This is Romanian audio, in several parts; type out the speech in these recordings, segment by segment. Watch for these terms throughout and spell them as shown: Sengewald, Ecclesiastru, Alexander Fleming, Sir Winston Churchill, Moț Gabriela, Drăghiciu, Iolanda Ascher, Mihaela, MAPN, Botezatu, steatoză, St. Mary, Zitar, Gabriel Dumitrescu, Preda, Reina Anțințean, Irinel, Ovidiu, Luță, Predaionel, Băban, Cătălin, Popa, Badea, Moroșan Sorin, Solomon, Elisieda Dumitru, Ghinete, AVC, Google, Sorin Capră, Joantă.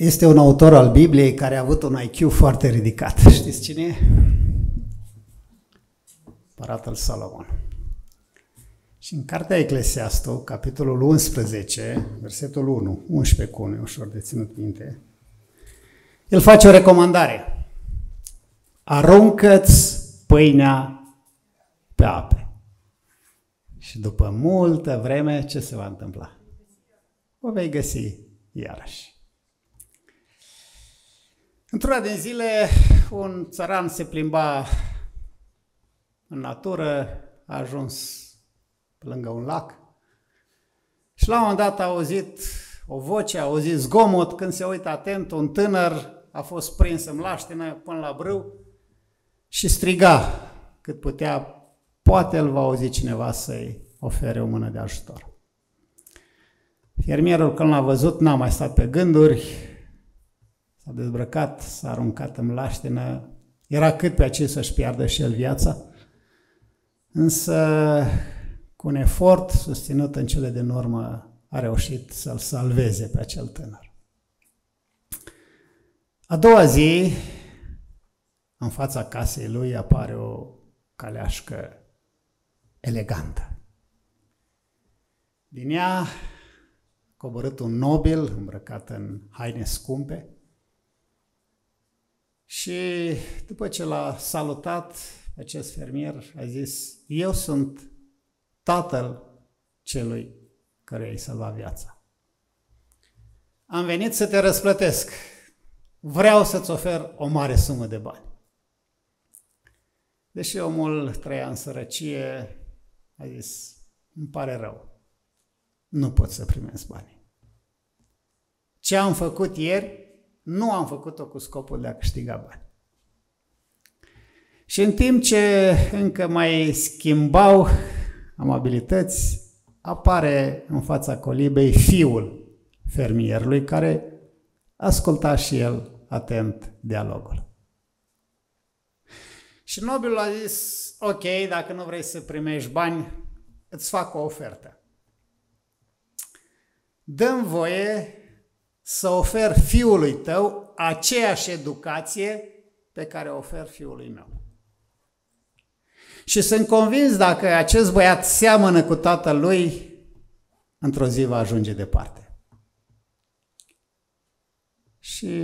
Este un autor al Bibliei care a avut un IQ foarte ridicat. Știți cine e? Împăratul Solomon. Și în cartea Ecclesiastru, capitolul 11, versetul 1, 11 cu 1, ușor de ținut minte, el face o recomandare. Aruncă-ți pâinea pe ape. Și după multă vreme, ce se va întâmpla? O vei găsi iarăși. Într-una din zile, un țăran se plimba în natură, a ajuns lângă un lac și la un moment dat a auzit o voce, a auzit zgomot. Când se uită atent, un tânăr a fost prins în mlaștină până la brâu și striga cât putea, poate îl va auzi cineva să-i ofere o mână de ajutor. Fermierul, când l-a văzut, n-a mai stat pe gânduri, s-a dezbrăcat, s-a aruncat în mlaștină, era cât pe aici să-și piardă și el viața, însă cu un efort susținut în cele din urmă a reușit să-l salveze pe acel tânăr. A doua zi, în fața casei lui apare o caleașcă elegantă. Din ea a coborât un nobil îmbrăcat în haine scumpe și după ce l-a salutat, acest fermier a zis: eu sunt tatăl celui care i-a salvat viața. Am venit să te răsplătesc. Vreau să-ți ofer o mare sumă de bani. Deși omul trăia în sărăcie, a zis: îmi pare rău, nu pot să primesc bani. Ce am făcut ieri, nu am făcut-o cu scopul de a câștiga bani. Și în timp ce încă mai schimbau amabilități, apare în fața colibei fiul fermierului, care asculta și el atent dialogul. Și nobilul a zis: ok, dacă nu vrei să primești bani, îți fac o ofertă. Dă-mi voie să ofer fiului tău aceeași educație pe care o ofer fiului meu. Și sunt convins, dacă acest băiat seamănă cu tatăl lui, într-o zi va ajunge departe. Și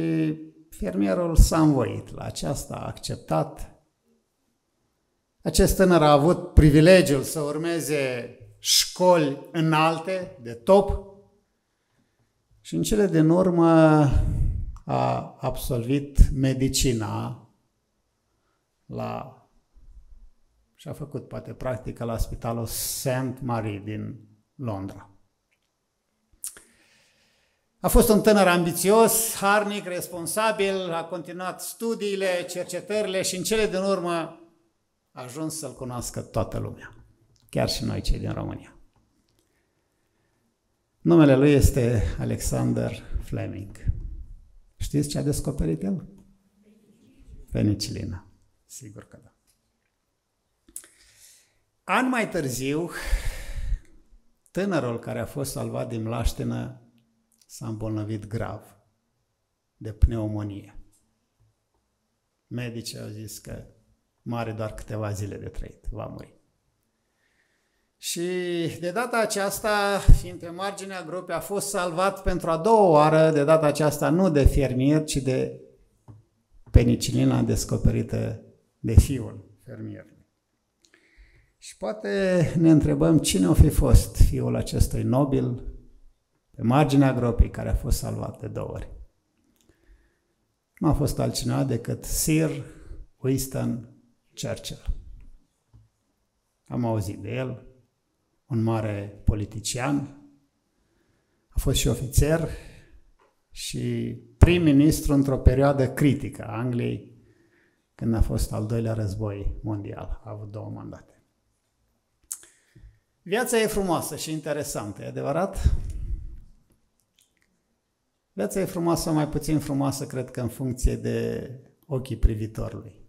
fermierul s-a învoit la aceasta, a acceptat. Acest tânăr a avut privilegiul să urmeze școli înalte, de top, și în cele din urmă a absolvit medicina și a făcut poate practică la spitalul St. Mary din Londra. A fost un tânăr ambițios, harnic, responsabil, a continuat studiile, cercetările și în cele din urmă a ajuns să-l cunoască toată lumea, chiar și noi cei din România. Numele lui este Alexander Fleming. Știți ce a descoperit el? Penicilina. Sigur că da. An mai târziu, tânărul care a fost salvat din mlaștină s-a îmbolnăvit grav de pneumonie. Medicii au zis că mai are doar câteva zile de trăit, va muri. Și de data aceasta, fiind pe marginea grupei, a fost salvat pentru a doua oară, de data aceasta nu de fermier, ci de penicilina descoperită de fiul fermier. Și poate ne întrebăm cine o fi fost fiul acestui nobil pe marginea gropii care a fost salvat de două ori. Nu a fost altcineva decât Sir Winston Churchill. Am auzit de el, un mare politician, a fost și ofițer și prim-ministru într-o perioadă critică a Angliei, când a fost al doilea război mondial, a avut două mandate. Viața e frumoasă și interesantă, e adevărat? Viața e frumoasă, mai puțin frumoasă, cred că în funcție de ochii privitorului.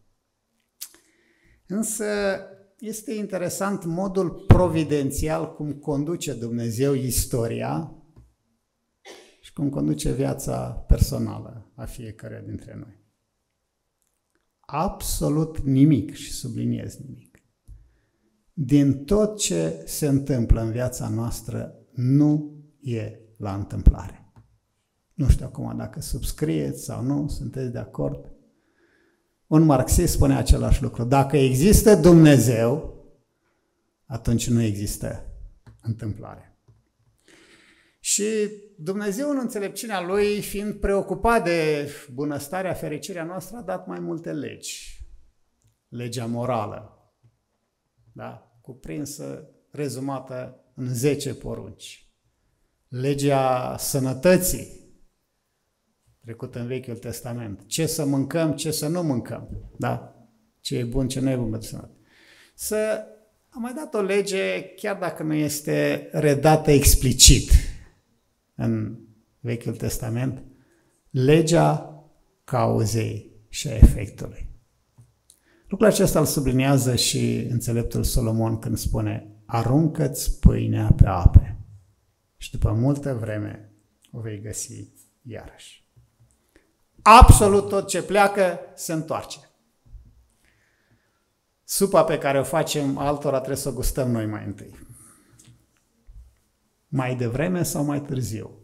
Însă este interesant modul providențial cum conduce Dumnezeu istoria și cum conduce viața personală a fiecăruia dintre noi. Absolut nimic, și subliniez nimic, din tot ce se întâmplă în viața noastră nu e la întâmplare. Nu știu acum dacă subscrieți sau nu, sunteți de acord. Un marxist spune același lucru. Dacă există Dumnezeu, atunci nu există întâmplare. Și Dumnezeu, în înțelepciunea Lui, fiind preocupat de bunăstarea, fericirea noastră, a dat mai multe legi. Legea morală, da? Cuprinsă, rezumată în 10 porunci. Legea sănătății, trecut în Vechiul Testament. Ce să mâncăm, ce să nu mâncăm. Da? Ce e bun, ce nu e bun pentru sănătate. Am mai dat o lege, chiar dacă nu este redată explicit în Vechiul Testament, legea cauzei și a efectului. Lucrul acesta îl subliniază și înțeleptul Solomon când spune: aruncă-ți pâinea pe ape și după multă vreme o vei găsi iarăși. Absolut tot ce pleacă se întoarce. Supa pe care o facem altora trebuie să o gustăm noi mai întâi. Mai devreme sau mai târziu.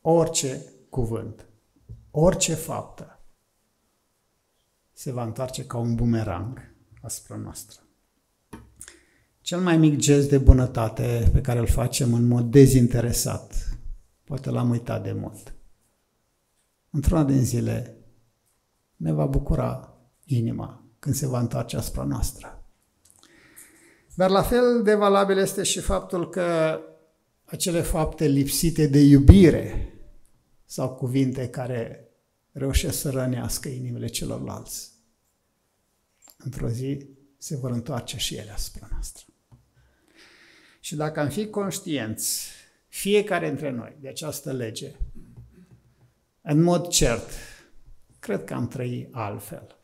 Orice cuvânt, orice faptă se va întoarce ca un bumerang asupra noastră. Cel mai mic gest de bunătate pe care îl facem în mod dezinteresat, poate l-am uitat de mult, într-una din zile ne va bucura inima când se va întoarce asupra noastră. Dar la fel de valabil este și faptul că acele fapte lipsite de iubire sau cuvinte care reușesc să rănească inimile celorlalți, într-o zi se vor întoarce și ele asupra noastră. Și dacă am fi conștienți, fiecare dintre noi, de această lege, în mod cert, cred că am trăit altfel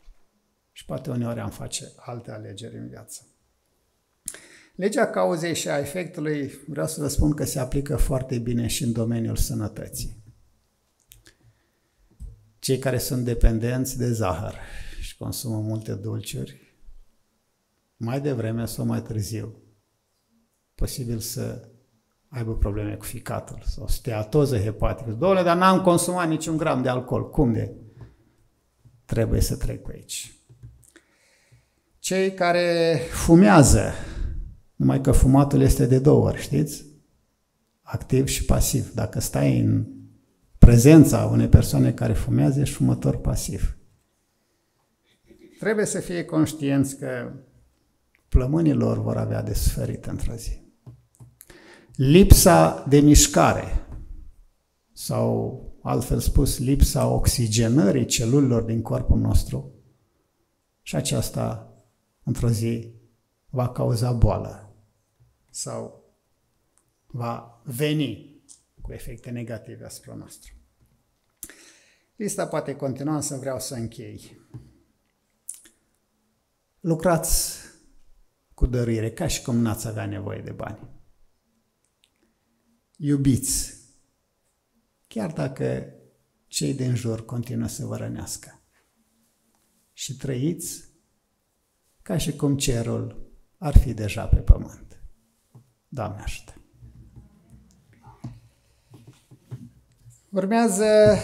și poate uneori am face alte alegeri în viață. Legea cauzei și a efectului, vreau să vă spun că se aplică foarte bine și în domeniul sănătății. Cei care sunt dependenți de zahăr și consumă multe dulciuri, mai devreme sau mai târziu, posibil să aibă probleme cu ficatul sau steatoză hepatică. Doamne, dar n-am consumat niciun gram de alcool. Cum de? Trebuie să trec pe aici. Cei care fumează, numai că fumatul este de 2 ori, știți? Activ și pasiv. Dacă stai în prezența unei persoane care fumează, ești fumător pasiv. Trebuie să fie conștienți că plămânii lor vor avea de suferit într-o zi. Lipsa de mișcare sau, altfel spus, lipsa oxigenării celulelor din corpul nostru și aceasta, într-o zi, va cauza boală sau va veni cu efecte negative asupra noastră. Lista poate continua, însă vreau să închei. Lucrați cu dăruire, ca și cum n-ați avea nevoie de bani. Iubiți, chiar dacă cei din jur continuă să vă rănească. Și trăiți ca și cum cerul ar fi deja pe pământ. Doamne ajută! Urmează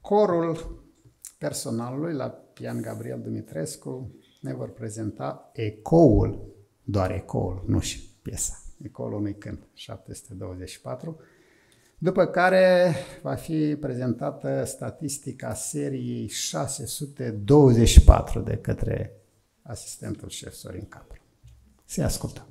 corul personalului la pian. Gabriel Dumitrescu ne vor prezenta Ecoul, doar ecoul, nu și piesa. Ecoul unui cânt, 724, după care va fi prezentată statistica seriei 624 de către asistentul șef Sorin Capră. Se ascultă!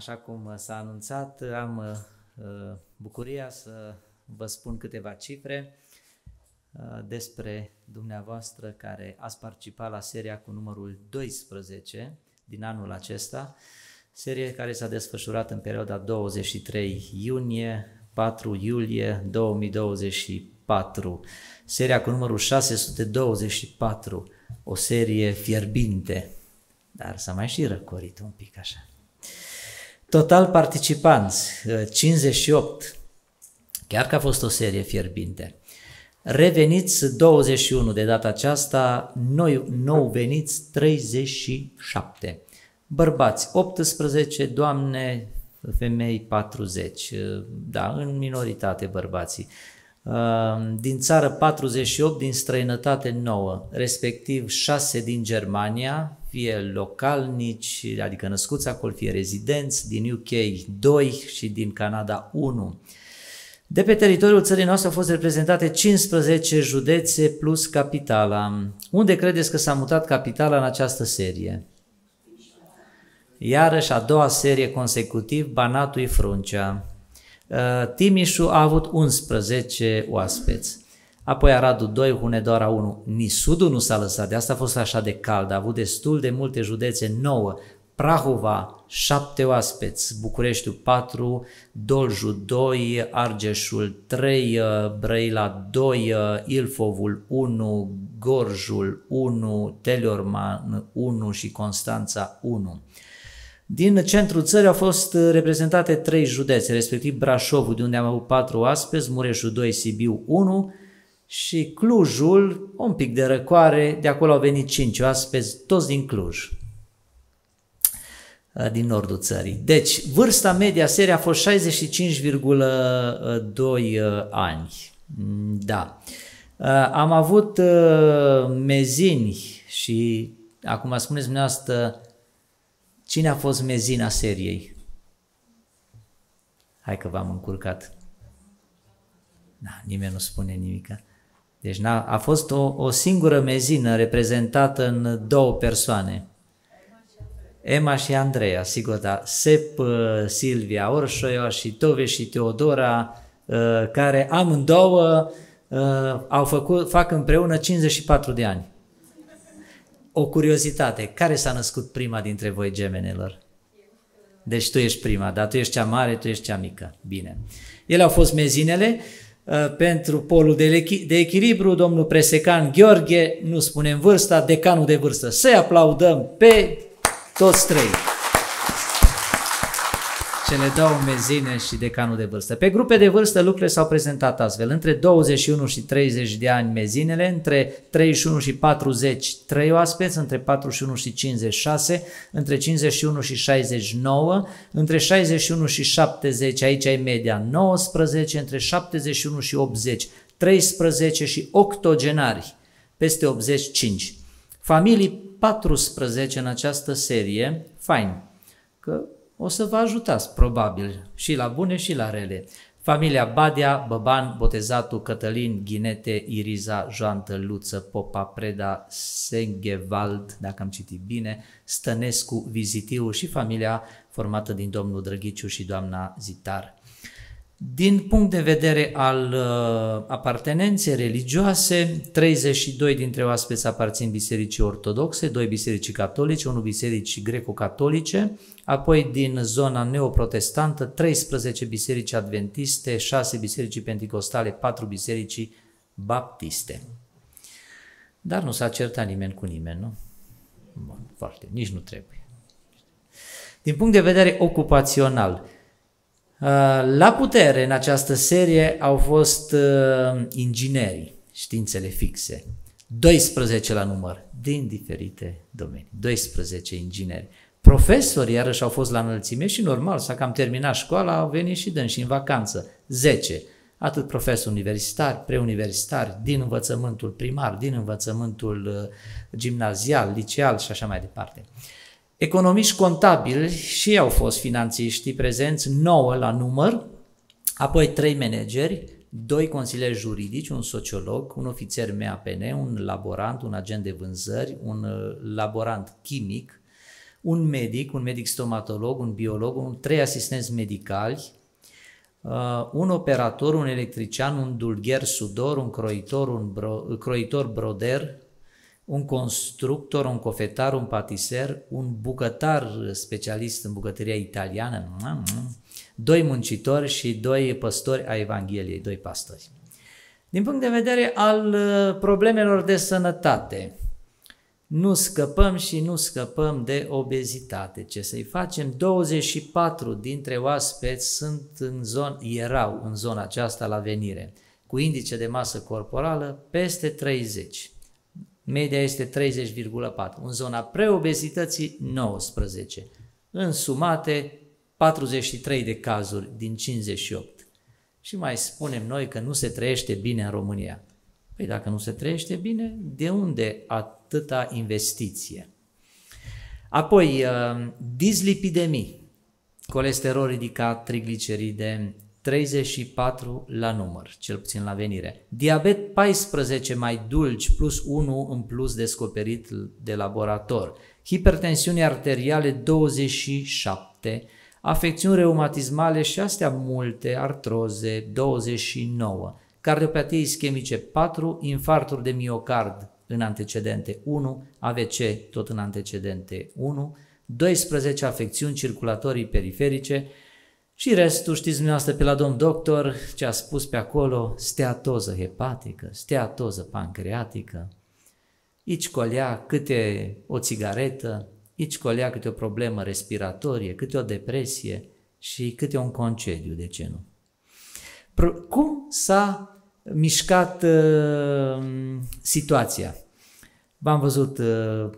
Așa cum s-a anunțat, am bucuria să vă spun câteva cifre despre dumneavoastră care ați participat la seria cu numărul 12 din anul acesta, serie care s-a desfășurat în perioada 23 iunie 4 iulie 2024, seria cu numărul 624, o serie fierbinte, dar s-a mai și răcorit un pic așa. Total participanți, 58, chiar că a fost o serie fierbinte. Reveniți 21 de data aceasta, nou veniți 37. Bărbați 18, doamne, femei 40, da, în minoritate bărbații. Din țară 48, din străinătate 9, respectiv 6 din Germania, fie localnici, adică născuți acolo, fie rezidenți, din UK 2 și din Canada 1. De pe teritoriul țării noastre au fost reprezentate 15 județe plus capitala. Unde credeți că s-a mutat capitala în această serie? Iarăși a doua serie consecutiv, Banatul și Fruncea. Timișul a avut 11 oaspeți. Apoi Aradul 2, Hunedoara 1. Nisudul nu s-a lăsat, de asta a fost așa de cald, a avut destul de multe județe, 9. Prahova, 7 oaspeți, Bucureștiul 4, Doljul 2, Argeșul 3, Brăila 2, Ilfovul 1, Gorjul 1, Teleorman 1 și Constanța 1. Din centrul țării au fost reprezentate 3 județe, respectiv Brașovul, de unde am avut 4 oaspeți, Mureșul 2, Sibiu 1 și Clujul, un pic de răcoare, de acolo au venit 5 oaspeți, toți din Cluj, din nordul țării. Deci, vârsta media serii a fost 65,2 ani. Da. Am avut mezini și, acum spuneți dumneavoastră, cine a fost mezina seriei? Hai că v-am încurcat. Da, nimeni nu spune nimica. Deci a fost o singură mezină reprezentată în 2 persoane. Emma și Andreea, sigur, da. Sep, Silvia Orșoia și Tove și Teodora, care amândouă fac împreună 54 de ani. O curiozitate, care s-a născut prima dintre voi, gemenelor? Deci tu ești prima, dar tu ești cea mare, tu ești cea mică. Bine. Ele au fost mezinele. Pentru polul de echilibru, domnul Presecan Gheorghe, nu spunem vârsta, decanul de vârstă. Să-i aplaudăm pe toți 3. Cele 2 mezine și decanul de vârstă. Pe grupe de vârstă lucrurile s-au prezentat astfel. Între 21 și 30 de ani mezinele, între 31 și 40 3 oaspeți, între 41 și 56, între 51 și 69, între 61 și 70, aici e media 19, între 71 și 80 13 și octogenari, peste 85. Familii 14 în această serie, fain, că o să vă ajutați probabil și la bune și la rele. Familia Badea, Băban, Botezatu, Cătălin, Ghinete, Iriza, Joantă, Luță, Popa, Preda, Sengewald, dacă am citit bine, Stănescu, Vizitiu și familia formată din domnul Drăghiciu și doamna Zitar. Din punct de vedere al apartenenței religioase, 32 dintre oaspeți aparțin bisericii ortodoxe, 2 bisericii catolice, 1 bisericii greco-catolice, apoi din zona neoprotestantă, 13 biserici adventiste, 6 bisericii penticostale, 4 bisericii baptiste. Dar nu s-a certat nimeni cu nimeni, nu? Bun, foarte, nici nu trebuie. Din punct de vedere ocupațional, la putere în această serie au fost inginerii, științele fixe, 12 la număr, din diferite domenii, 12 ingineri. Profesori iarăși au fost la înălțime și normal, s-a cam terminat școala, au venit și dânsi în vacanță, 10, atât profesori universitari, preuniversitari, din învățământul primar, din învățământul gimnazial, liceal și așa mai departe. Economiști contabili și au fost finanțiștii prezenți, 9 la număr, apoi 3 manageri, 2 consilieri juridici, un sociolog, un ofițer MAPN, un laborant, un agent de vânzări, un laborant chimic, un medic, un medic stomatolog, un biolog, trei asistenți medicali, un operator, un electrician, un dulgher sudor, un croitor, broder, un constructor, un cofetar, un patiser, un bucătar specialist în bucătăria italiană, doi muncitori și doi păstori a Evangheliei, doi pastori. Din punct de vedere al problemelor de sănătate, nu scăpăm și nu scăpăm de obezitate. Ce să-i facem? 24 dintre oaspeți erau în zona aceasta la venire, cu indice de masă corporală peste 30. Media este 30,4. În zona preobezității, 19. Însumate, 43 de cazuri din 58. Și mai spunem noi că nu se trăiește bine în România. Păi dacă nu se trăiește bine, de unde atâta investiție? Apoi, dislipidemii, colesterol ridicat, trigliceride, 34 la număr, cel puțin la venire. Diabet 14 mai dulci plus 1 în plus descoperit de laborator. Hipertensiuni arteriale 27, afecțiuni reumatismale și astea multe, artroze 29, cardiopatie ischemice 4, infarcturi de miocard în antecedente 1, AVC tot în antecedente 1, 12 afecțiuni circulatorii periferice. Și restul știți dumneavoastră pe la domn doctor ce a spus pe acolo, steatoză hepatică, steatoză pancreatică, aici colea câte o țigaretă, aici colea câte o problemă respiratorie, câte o depresie și câte un concediu, de ce nu. Cum s-a mișcat situația? V-am văzut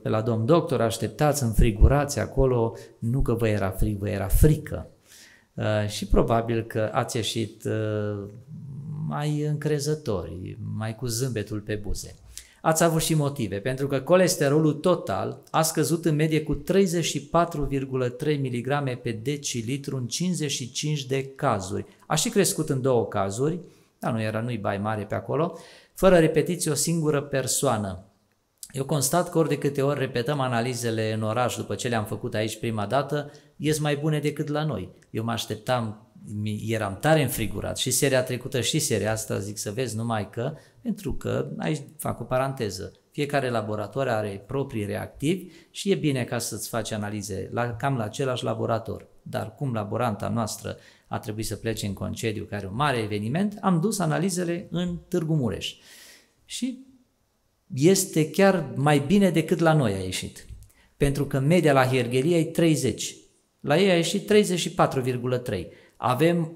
pe la domn doctor, așteptați, înfrigurați acolo, nu că vă era frig, vă era frică. Și probabil că ați ieșit mai încrezători, mai cu zâmbetul pe buze. Ați avut și motive, pentru că colesterolul total a scăzut în medie cu 34,3 mg pe decilitru în 55 de cazuri. A și crescut în 2 cazuri, dar nu-i bai mare pe acolo, fără repetiție o singură persoană. Eu constat că ori de câte ori repetăm analizele în oraș după ce le-am făcut aici prima dată, ies mai bune decât la noi. Eu mă așteptam, eram tare înfrigurat și seria trecută și seria asta, zic să vezi numai că, pentru că, aici fac o paranteză, fiecare laborator are proprii reactivi și e bine ca să-ți faci analize cam la același laborator. Dar cum laboranta noastră a trebuit să plece în concediu, care e un mare eveniment, am dus analizele în Târgu Mureș. Și este chiar mai bine decât la noi a ieșit. Pentru că media la hierghelie e 30. La ei a ieșit 34,3. Avem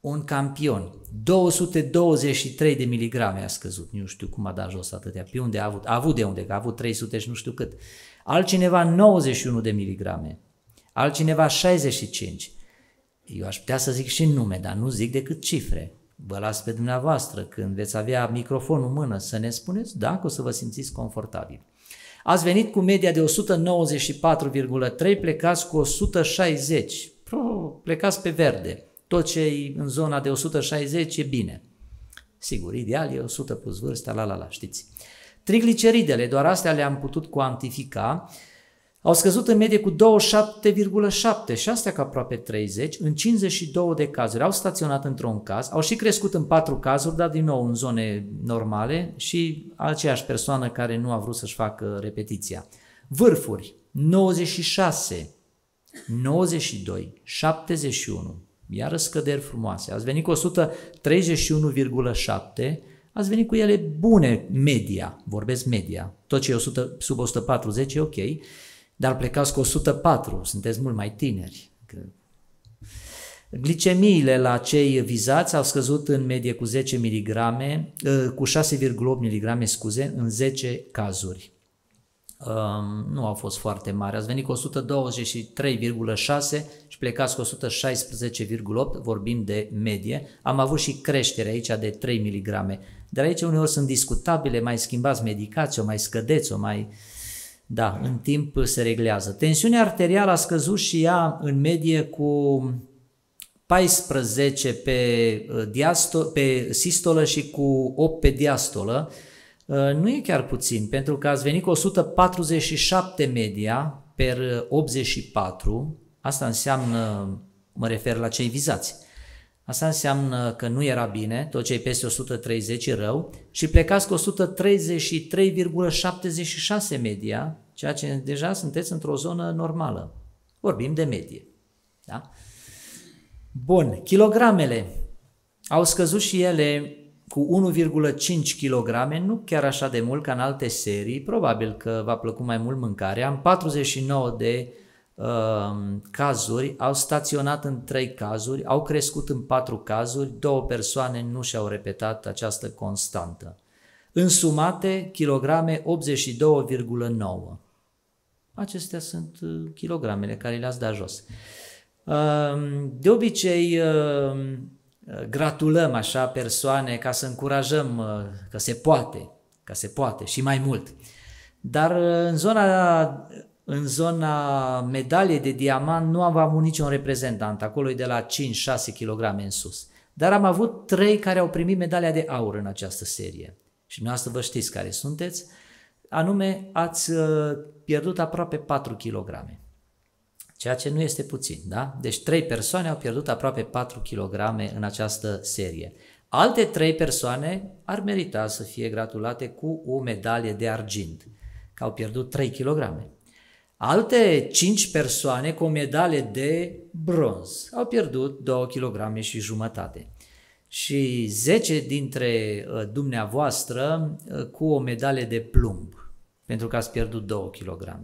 un campion. 223 de miligrame a scăzut. Nu știu cum a dat jos atâtea. Pe unde a avut? A avut de unde? Că a avut 300 și nu știu cât. Altcineva 91 de miligrame. Altcineva 65. Eu aș putea să zic și nume, dar nu zic decât cifre. Vă las pe dumneavoastră, când veți avea microfonul în mână, să ne spuneți dacă o să vă simțiți confortabil. Ați venit cu media de 194,3, plecați cu 160, plecați pe verde. Tot ce e în zona de 160 e bine. Sigur, ideal e 100 plus vârsta, știți. Trigliceridele, doar astea le-am putut cuantifica, au scăzut în medie cu 27,7 și astea cu aproape 30, în 52 de cazuri. Au staționat într-un caz, au și crescut în 4 cazuri, dar din nou în zone normale și aceeași persoană care nu a vrut să-și facă repetiția. Vârfuri, 96, 92, 71, iară scăderi frumoase. Ați venit cu 131,7, ați venit cu ele bune media, vorbesc media, tot ce e sub 140 e ok, dar plecați cu 104, sunteți mult mai tineri. Glicemiile la cei vizați au scăzut în medie cu 6,8 mg, scuze, în 10 cazuri. Nu au fost foarte mari, ați venit cu 123,6 și plecați cu 116,8, vorbim de medie. Am avut și creștere aici de 3 mg, dar aici uneori sunt discutabile, mai schimbați medicația, mai scădeți-o, mai... Da, în timp se reglează. Tensiunea arterială a scăzut și ea în medie cu 14 pe sistolă și cu 8 pe diastolă. Nu e chiar puțin, pentru că ați venit cu 147 media per 84, asta înseamnă, mă refer la cei vizați, asta înseamnă că nu era bine, tot cei peste 130 e rău, și plecați cu 133,76 media, ceea ce deja sunteți într-o zonă normală. Vorbim de medie. Da? Bun, kilogramele au scăzut și ele cu 1,5 kg, nu chiar așa de mult ca în alte serii, probabil că v-a plăcut mai mult mâncarea. În 49 de cazuri, au staționat în 3 cazuri, au crescut în 4 cazuri, 2 persoane nu și-au repetat această constantă. Însumate, kilograme 82,9. Acestea sunt kilogramele care le-ați dat jos. De obicei, gratulăm așa persoane ca să încurajăm că se poate, că se poate și mai mult. Dar în zona medaliei de diamant nu am avut niciun reprezentant, acolo e de la 5-6 kg în sus. Dar am avut 3 care au primit medalia de aur în această serie. Și noi asta vă știți care sunteți, anume ați pierdut aproape 4 kg. Ceea ce nu este puțin, da? Deci 3 persoane au pierdut aproape 4 kg în această serie. Alte 3 persoane ar merita să fie gratulate cu o medalie de argint, că au pierdut 3 kg. Alte 5 persoane cu o medalie de bronz au pierdut 2,5 kg. Și 10 dintre dumneavoastră cu o medalie de plumb, pentru că ați pierdut 2 kg.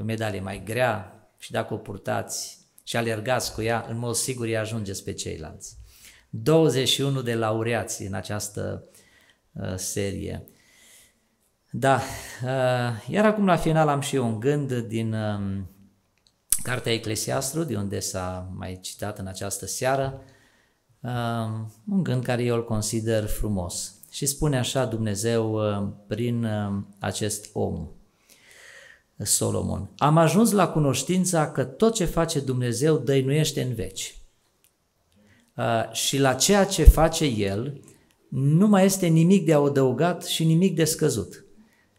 O medalie mai grea, și dacă o purtați și alergați cu ea, în mod sigur îi ajungeți pe ceilalți. 21 de laureați în această serie. Da, iar acum la final am și eu un gând din cartea Ecclesiastru, de unde s-a mai citat în această seară, un gând care eu îl consider frumos. Și spune așa Dumnezeu prin acest om, Solomon: am ajuns la cunoștința că tot ce face Dumnezeu dăinuiește în veci. Și la ceea ce face El nu mai este nimic de adăugat și nimic de scăzut.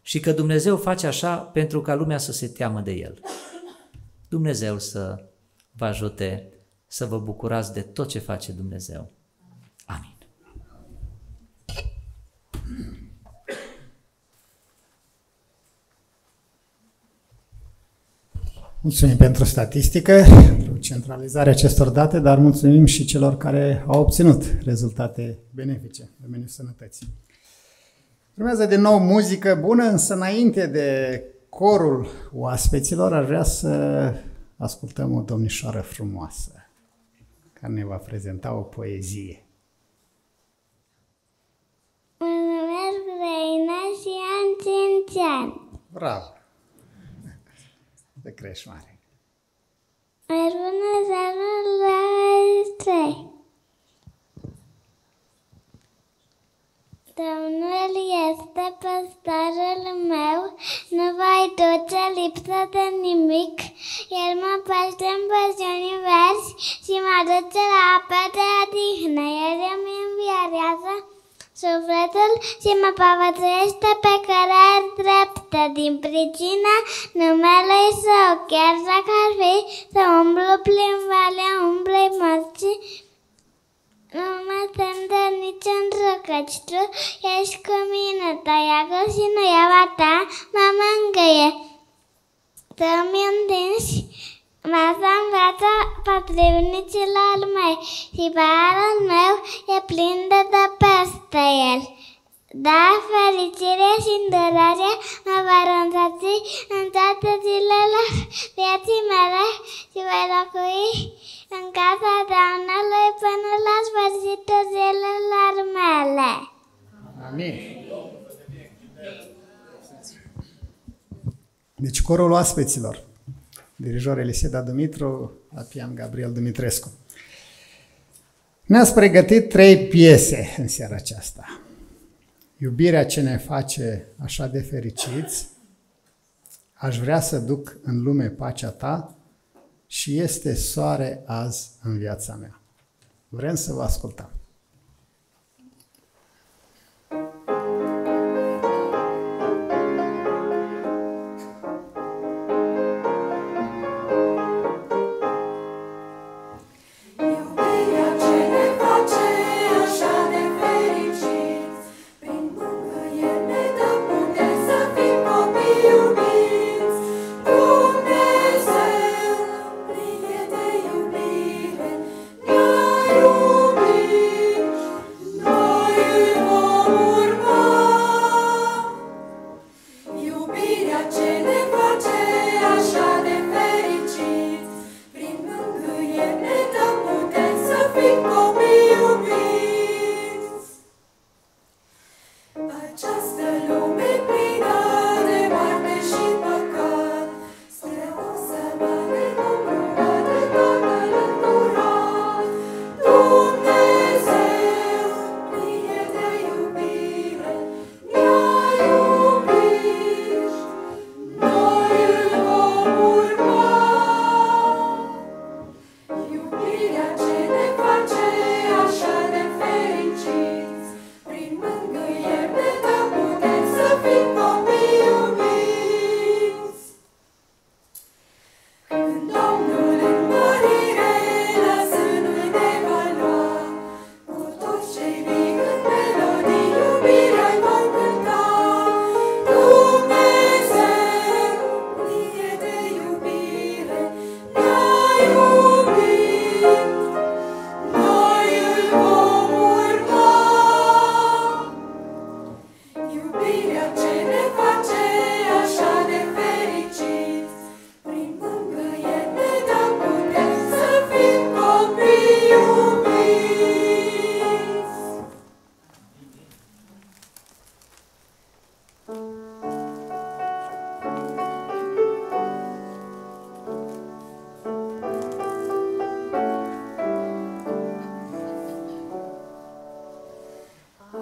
Și că Dumnezeu face așa pentru ca lumea să se teamă de El. Dumnezeu să vă ajute să vă bucurați de tot ce face Dumnezeu. Amin. Mulțumim pentru statistică, pentru centralizarea acestor date, dar mulțumim și celor care au obținut rezultate benefice în domeniul sănătății. Urmează din nou muzică bună, însă înainte de corul oaspeților ar vrea să ascultăm o domnișoară frumoasă care ne va prezenta o poezie. Mă numesc Reina Anțințean. Bravo! De crești mare. Mai bună seara la trei. Domnul este păstorul meu, nu voi duce lipsă de nimic. El mă paște în păziuni verzi și mă duce la apă de odihnă. El îmi înviorează sufletul și mă povățuiește pe cărări dreptă, din pricina numelui Său. Chiar dacă ar fi să umblu plin valea umblei morții, nu mă tem de niciun rău, căci Tu ești cu mine, tăiacul și nuiaua Ta mă mângâie. Tu-mi întingi masa în fața potrivnicilor mei și paharul meu e plin de dăpeste pe el. Da, fericire și îndurare mă vor însoți în toate zilele vieții mele și voi locui în casa Domnului până la sfârșitul zilelor mele. Amin. Deci corul oaspeților. Dirijor Elisieda Dumitru, la pian Gabriel Dumitrescu. Ne-ați pregătit 3 piese în seara aceasta. Iubirea ce ne face așa de fericiți, aș vrea să duc în lume pacea Ta și este soare azi în viața mea. Vrem să vă ascultăm.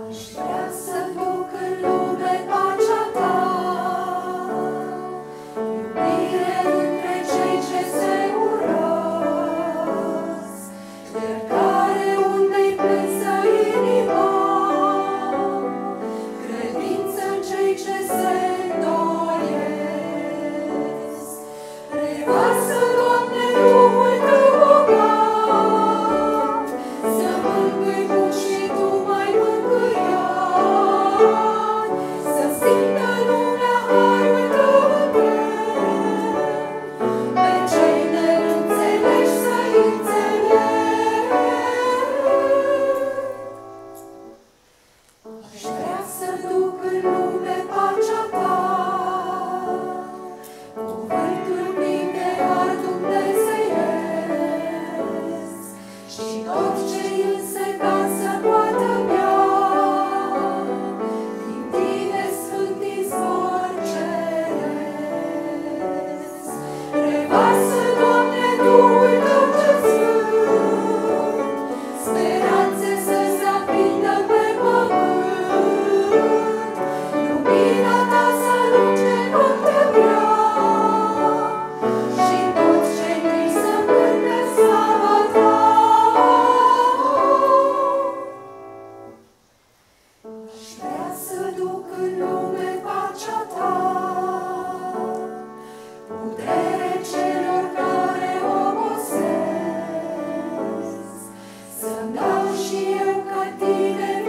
Aș vrea să duc în lume pacea ta, iubire între cei ce se urăsc, iertare unde-i plesă inima, credință în cei ce se doiesc. Revarsă, Doamne, Duhul Tău bogat, să mă îngâi mult și Tu mai mângâiat, să simtă lumea harul Tău plin, pe cei neînțeleși să-i înțeleg. Aș vrea să duc în lume pacea ta, cuvântul plin de har dumnezeiesc, și tot ce însecat să poată bea din tine, sfânt izvor ceresc. Revarsă, Doamne, Duhul Tău cel sfânt, speranțe să se aprindă pe pământ, lumina Ta să alunge noaptea grea, și toți cei mici să până slava Ta. Aș vrea să duc în lume pacea Ta, putere celor care obosesc, să-mi dau și eu ca Tine viața mea, mă ascund în Tine să trăiesc. Este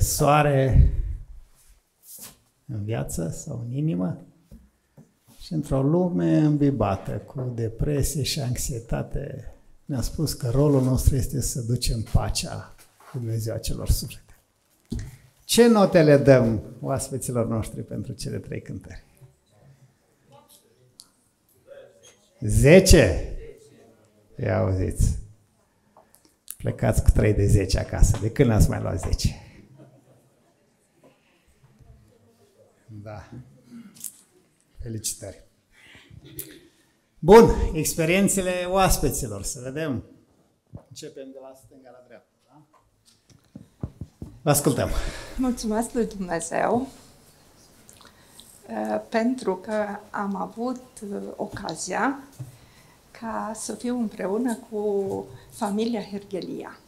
soare azi în viața mea, soare fără de abuz, minunată este strălucirea sa, de când o pe Iisus. Este soare, numai soare, fericite prin că acum trăiesc, când Iisus Hristos și-arată fața sa, este soare în viața mea. Numai cântec azi e viața mea, cântec nou nemai cântat, când Iisus mi-ascultă inima, de om e supărat. Este soare, numai soare, fericite clipe cum trăiesc, când Iisus Hristos și-arată fața sa, este soare în viața mea. Primăvară azi e viața mea, când aproape-i Domnul meu, pacea Lui îmi umple inima, sunt fiu de Dumnezeu. Este soare, numai soare, fericite clipe acum trăiesc, când Iisus Hristos și-arată fața sa, este soare în viața mea. Fericită azi e viața mea, ca un cântec de sabat, pentru tot ce vrea Iisus să bea și pentru ce mi-a dat. Este soare, numai soare, fericite clipe acum trăiesc, când Iisus Hristos și-arată fața sa, este soare în viața mea. Trei predici cântate. Cum putem fi mai fericiți? Să încercați să ne aduceți și câteva raze de soare în viață sau în inimă. Și într-o lume îmbibată, cu depresie și anxietate, ne-a spus că rolul nostru este să ducem pacea cu Dumnezeu acelor suflete. Ce note le dăm oaspeților noștri pentru cele trei cântări? 10? Ia auziți! Plecați cu 3 de 10 acasă. De când n-ați mai luat 10? Da. Felicitări! Bun, experiențele oaspeților, să vedem. Începem de la stânga la dreapta. Da? Vă ascultăm! Mulțumesc lui Dumnezeu pentru că am avut ocazia ca să fiu împreună cu familia Hergelia.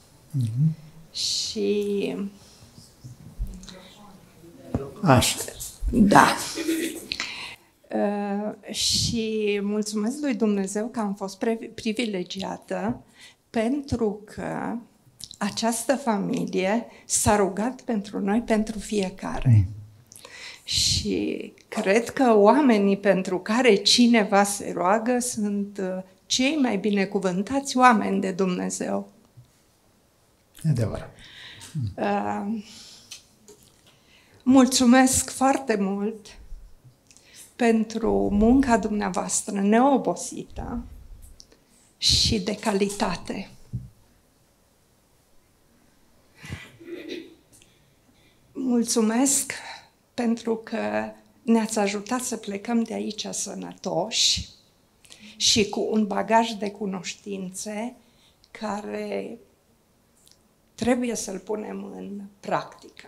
Și... Așa. Da. Și mulțumesc lui Dumnezeu că am fost privilegiată pentru că această familie s-a rugat pentru noi, pentru fiecare. Și cred că oamenii pentru care cineva se roagă sunt cei mai binecuvântați oameni de Dumnezeu. E adevărat. Mulțumesc foarte mult pentru munca dumneavoastră neobosită și de calitate. Mulțumesc pentru că ne-ați ajutat să plecăm de aici sănătoși și cu un bagaj de cunoștințe care trebuie să-l punem în practică.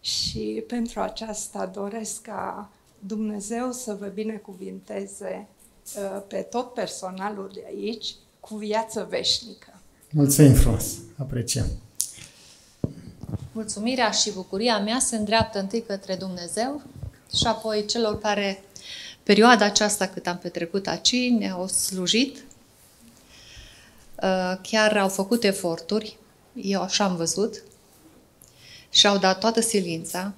Și pentru aceasta doresc ca Dumnezeu să vă binecuvinteze pe tot personalul de aici cu viață veșnică. Mulțumim frumos! Apreciem! Mulțumirea și bucuria mea se îndreaptă întâi către Dumnezeu și apoi celor care perioada aceasta cât am petrecut aici ne-au slujit. Chiar au făcut eforturi, eu așa am văzut, și au dat toată silința.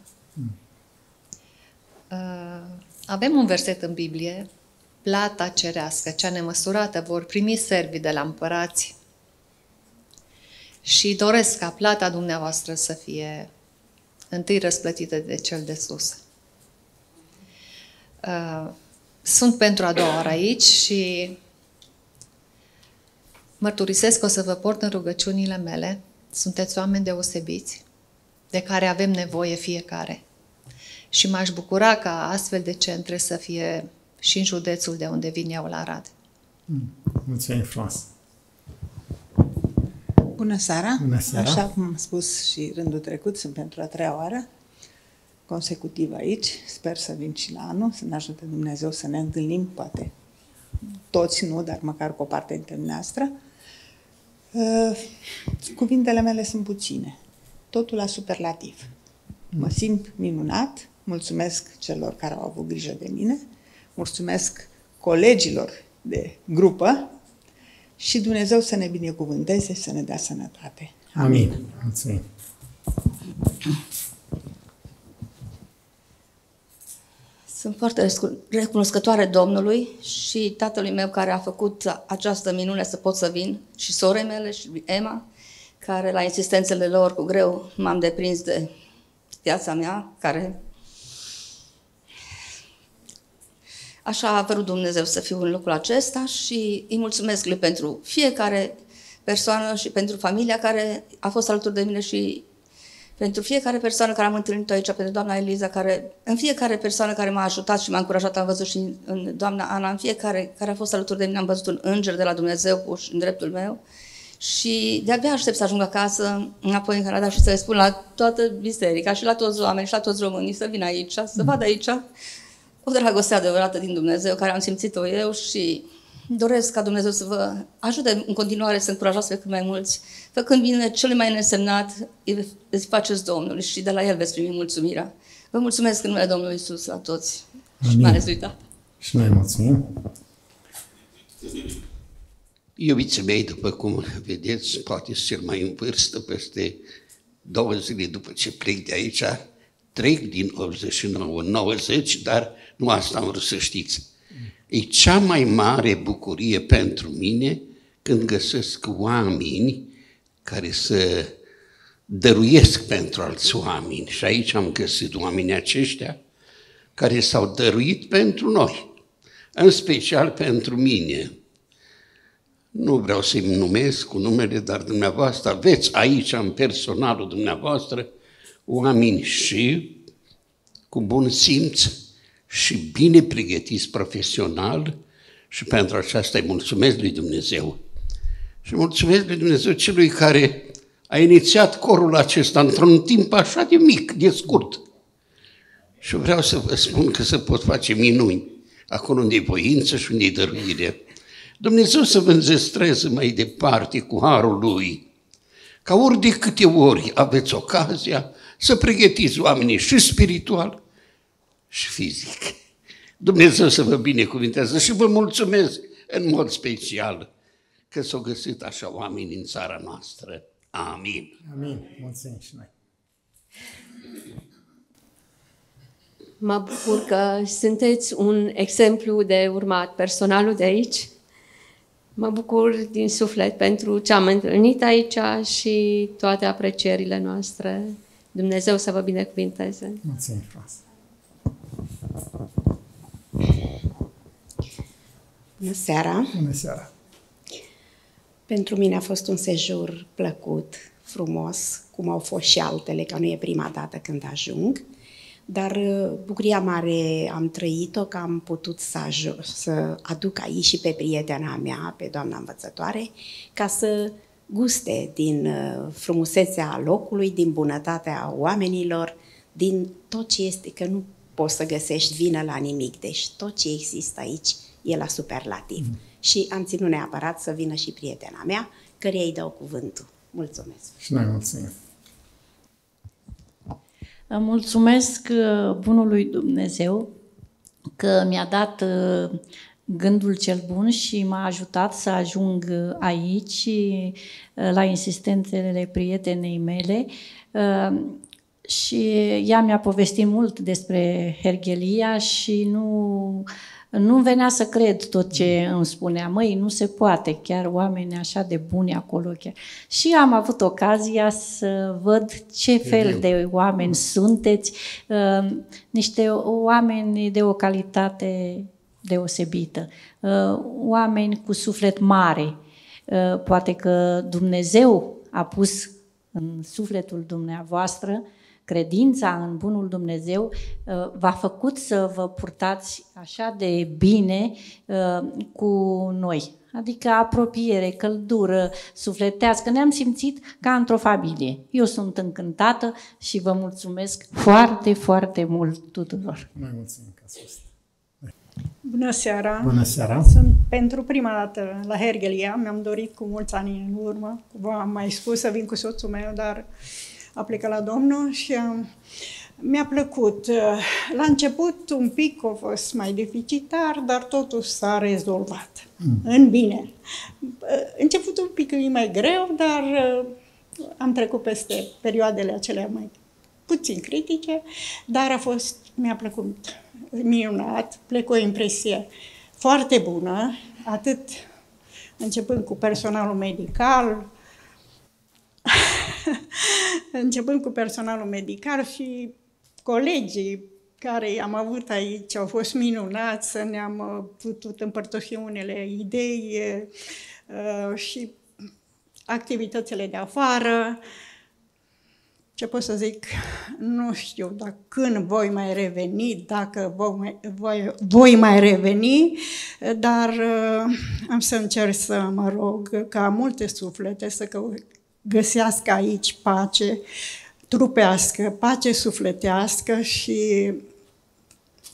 Avem un verset în Biblie, plata cerească, cea nemăsurată, vor primi servii de la împărați. Și doresc ca plata dumneavoastră să fie întâi răsplătită de cel de sus. Sunt pentru a doua oară aici și mărturisesc că o să vă port în rugăciunile mele. Sunteți oameni deosebiți, de care avem nevoie fiecare. Și m-aș bucura ca astfel de centre să fie și în județul de unde vin eu, la Arad. Mulțumim frumos! Bună seara! Bună seara! Așa cum am spus și rândul trecut, sunt pentru a treia oară consecutiv aici. Sper să vin și la anul, să ne ajute Dumnezeu să ne întâlnim, poate toți nu, dar măcar cu o parte dintre noastră. Cuvintele mele sunt puține. Totul la superlativ. Mă simt minunat, mulțumesc celor care au avut grijă de mine, mulțumesc colegilor de grupă și Dumnezeu să ne binecuvânteze, să ne dea sănătate. Amin. Amin. Mulțumim. Sunt foarte recunoscătoare Domnului și tatălui meu care a făcut această minune să pot să vin și sorei mele și Emma, care la insistențele lor cu greu m-am deprins de viața mea, care așa a vrut Dumnezeu să fiu în locul acesta și îi mulțumesc lui pentru fiecare persoană și pentru familia care a fost alături de mine și pentru fiecare persoană care am întâlnit-o aici, pentru doamna Eliza, care, în fiecare persoană care m-a ajutat și m-a încurajat, am văzut și în doamna Ana, în fiecare care a fost alături de mine, am văzut un înger de la Dumnezeu puși în dreptul meu. Și de-abia aștept să ajung acasă, înapoi în Canada și să le spun la toată biserica și la toți oameni și la toți românii să vină aici, să vadă aici o dragoste adevărată din Dumnezeu, care am simțit-o eu și doresc ca Dumnezeu să vă ajute în continuare să încurajați pe cât mai mulți, făcând bine cel mai nesemnat, îți faceți Domnul și de la El veți primi mulțumirea. Vă mulțumesc în numele Domnului Iisus la toți. Amin. Și mai ales lui Tată. Și noi mulțumim. Iubiții mei, după cum vedeți, poate cel mai în vârstă, peste 2 zile după ce plec de aici, trec din 89 în 90, dar Nu asta am vrut să știți. E cea mai mare bucurie pentru mine când găsesc oameni care să dăruiesc pentru alți oameni. Și aici am găsit oamenii aceștia care s-au dăruit pentru noi, în special pentru mine. Nu vreau să-i numesc cu numele, dar dumneavoastră aveți aici, în personalul dumneavoastră, oameni și cu bun simț și bine pregătiți profesional și pentru aceasta îi mulțumesc lui Dumnezeu. Și mulțumesc lui Dumnezeu celui care a inițiat corul acesta într-un timp așa de mic, de scurt. Și vreau să vă spun că se pot face minuni acolo unde e voință și unde e dăruire. Dumnezeu să vă înzestreze mai departe cu harul Lui, ca ori de câte ori aveți ocazia să pregătiți oamenii și spiritual și fizic. Dumnezeu să vă binecuvântează și vă mulțumesc în mod special că s-au găsit așa oameni în țara noastră. Amin. Amin. Mulțumim și noi. Mă bucur că sunteți un exemplu de urmat, personalul de aici. Mă bucur din suflet pentru ce am întâlnit aici și toate aprecierile noastre. Dumnezeu să vă binecuvinteze. Mulțumim frumos. Bună seara. Bună seara. Pentru mine a fost un sejur plăcut, frumos, cum au fost și altele, că nu e prima dată când ajung. Dar bucuria mare am trăit-o, că am putut să aduc aici și pe prietena mea, pe doamna învățătoare, ca să guste din frumusețea locului, din bunătatea oamenilor, din tot ce este, că nu poți să găsești vină la nimic. Deci tot ce există aici e la superlativ. Și am ținut neapărat să vină și prietena mea, căreia îi dau cuvântul. Mulțumesc! Și noi mulțumim! Mulțumesc bunului Dumnezeu că mi-a dat gândul cel bun și m-a ajutat să ajung aici la insistențele prietenei mele și ea mi-a povestit mult despre hergelia și nu venea să cred tot ce îmi spunea. Măi, nu se poate, chiar oameni așa de buni acolo. Chiar. Și am avut ocazia să văd ce fel de oameni sunteți, niște oameni de o calitate deosebită, oameni cu suflet mare. Poate că Dumnezeu a pus în sufletul dumneavoastră credința în bunul Dumnezeu, v-a făcut să vă purtați așa de bine cu noi. Adică apropiere, căldură sufletească. Ne-am simțit ca într-o familie. Eu sunt încântată și vă mulțumesc foarte, foarte mult tuturor. Mai mulțumim că ați fost. Bună seara! Bună seara! Sunt pentru prima dată la hergelia. Mi-am dorit cu mulți ani în urmă. V-am mai spus să vin cu soțul meu, dar a plecat la Domnul și mi-a plăcut. La început un pic a fost mai deficitar, dar totul s-a rezolvat în bine. Începutul un pic e mai greu, dar am trecut peste perioadele acelea mai puțin critice, dar a fost, mi-a plăcut minunat, plec o impresie foarte bună, atât începând cu personalul medical, și colegii care am avut aici au fost minunați, ne-am putut împărtăși unele idei și activitățile de afară. Ce pot să zic? Nu știu dacă când voi mai reveni, dar am să încerc să mă rog ca multe suflete să găsească aici pace trupească, pace sufletească și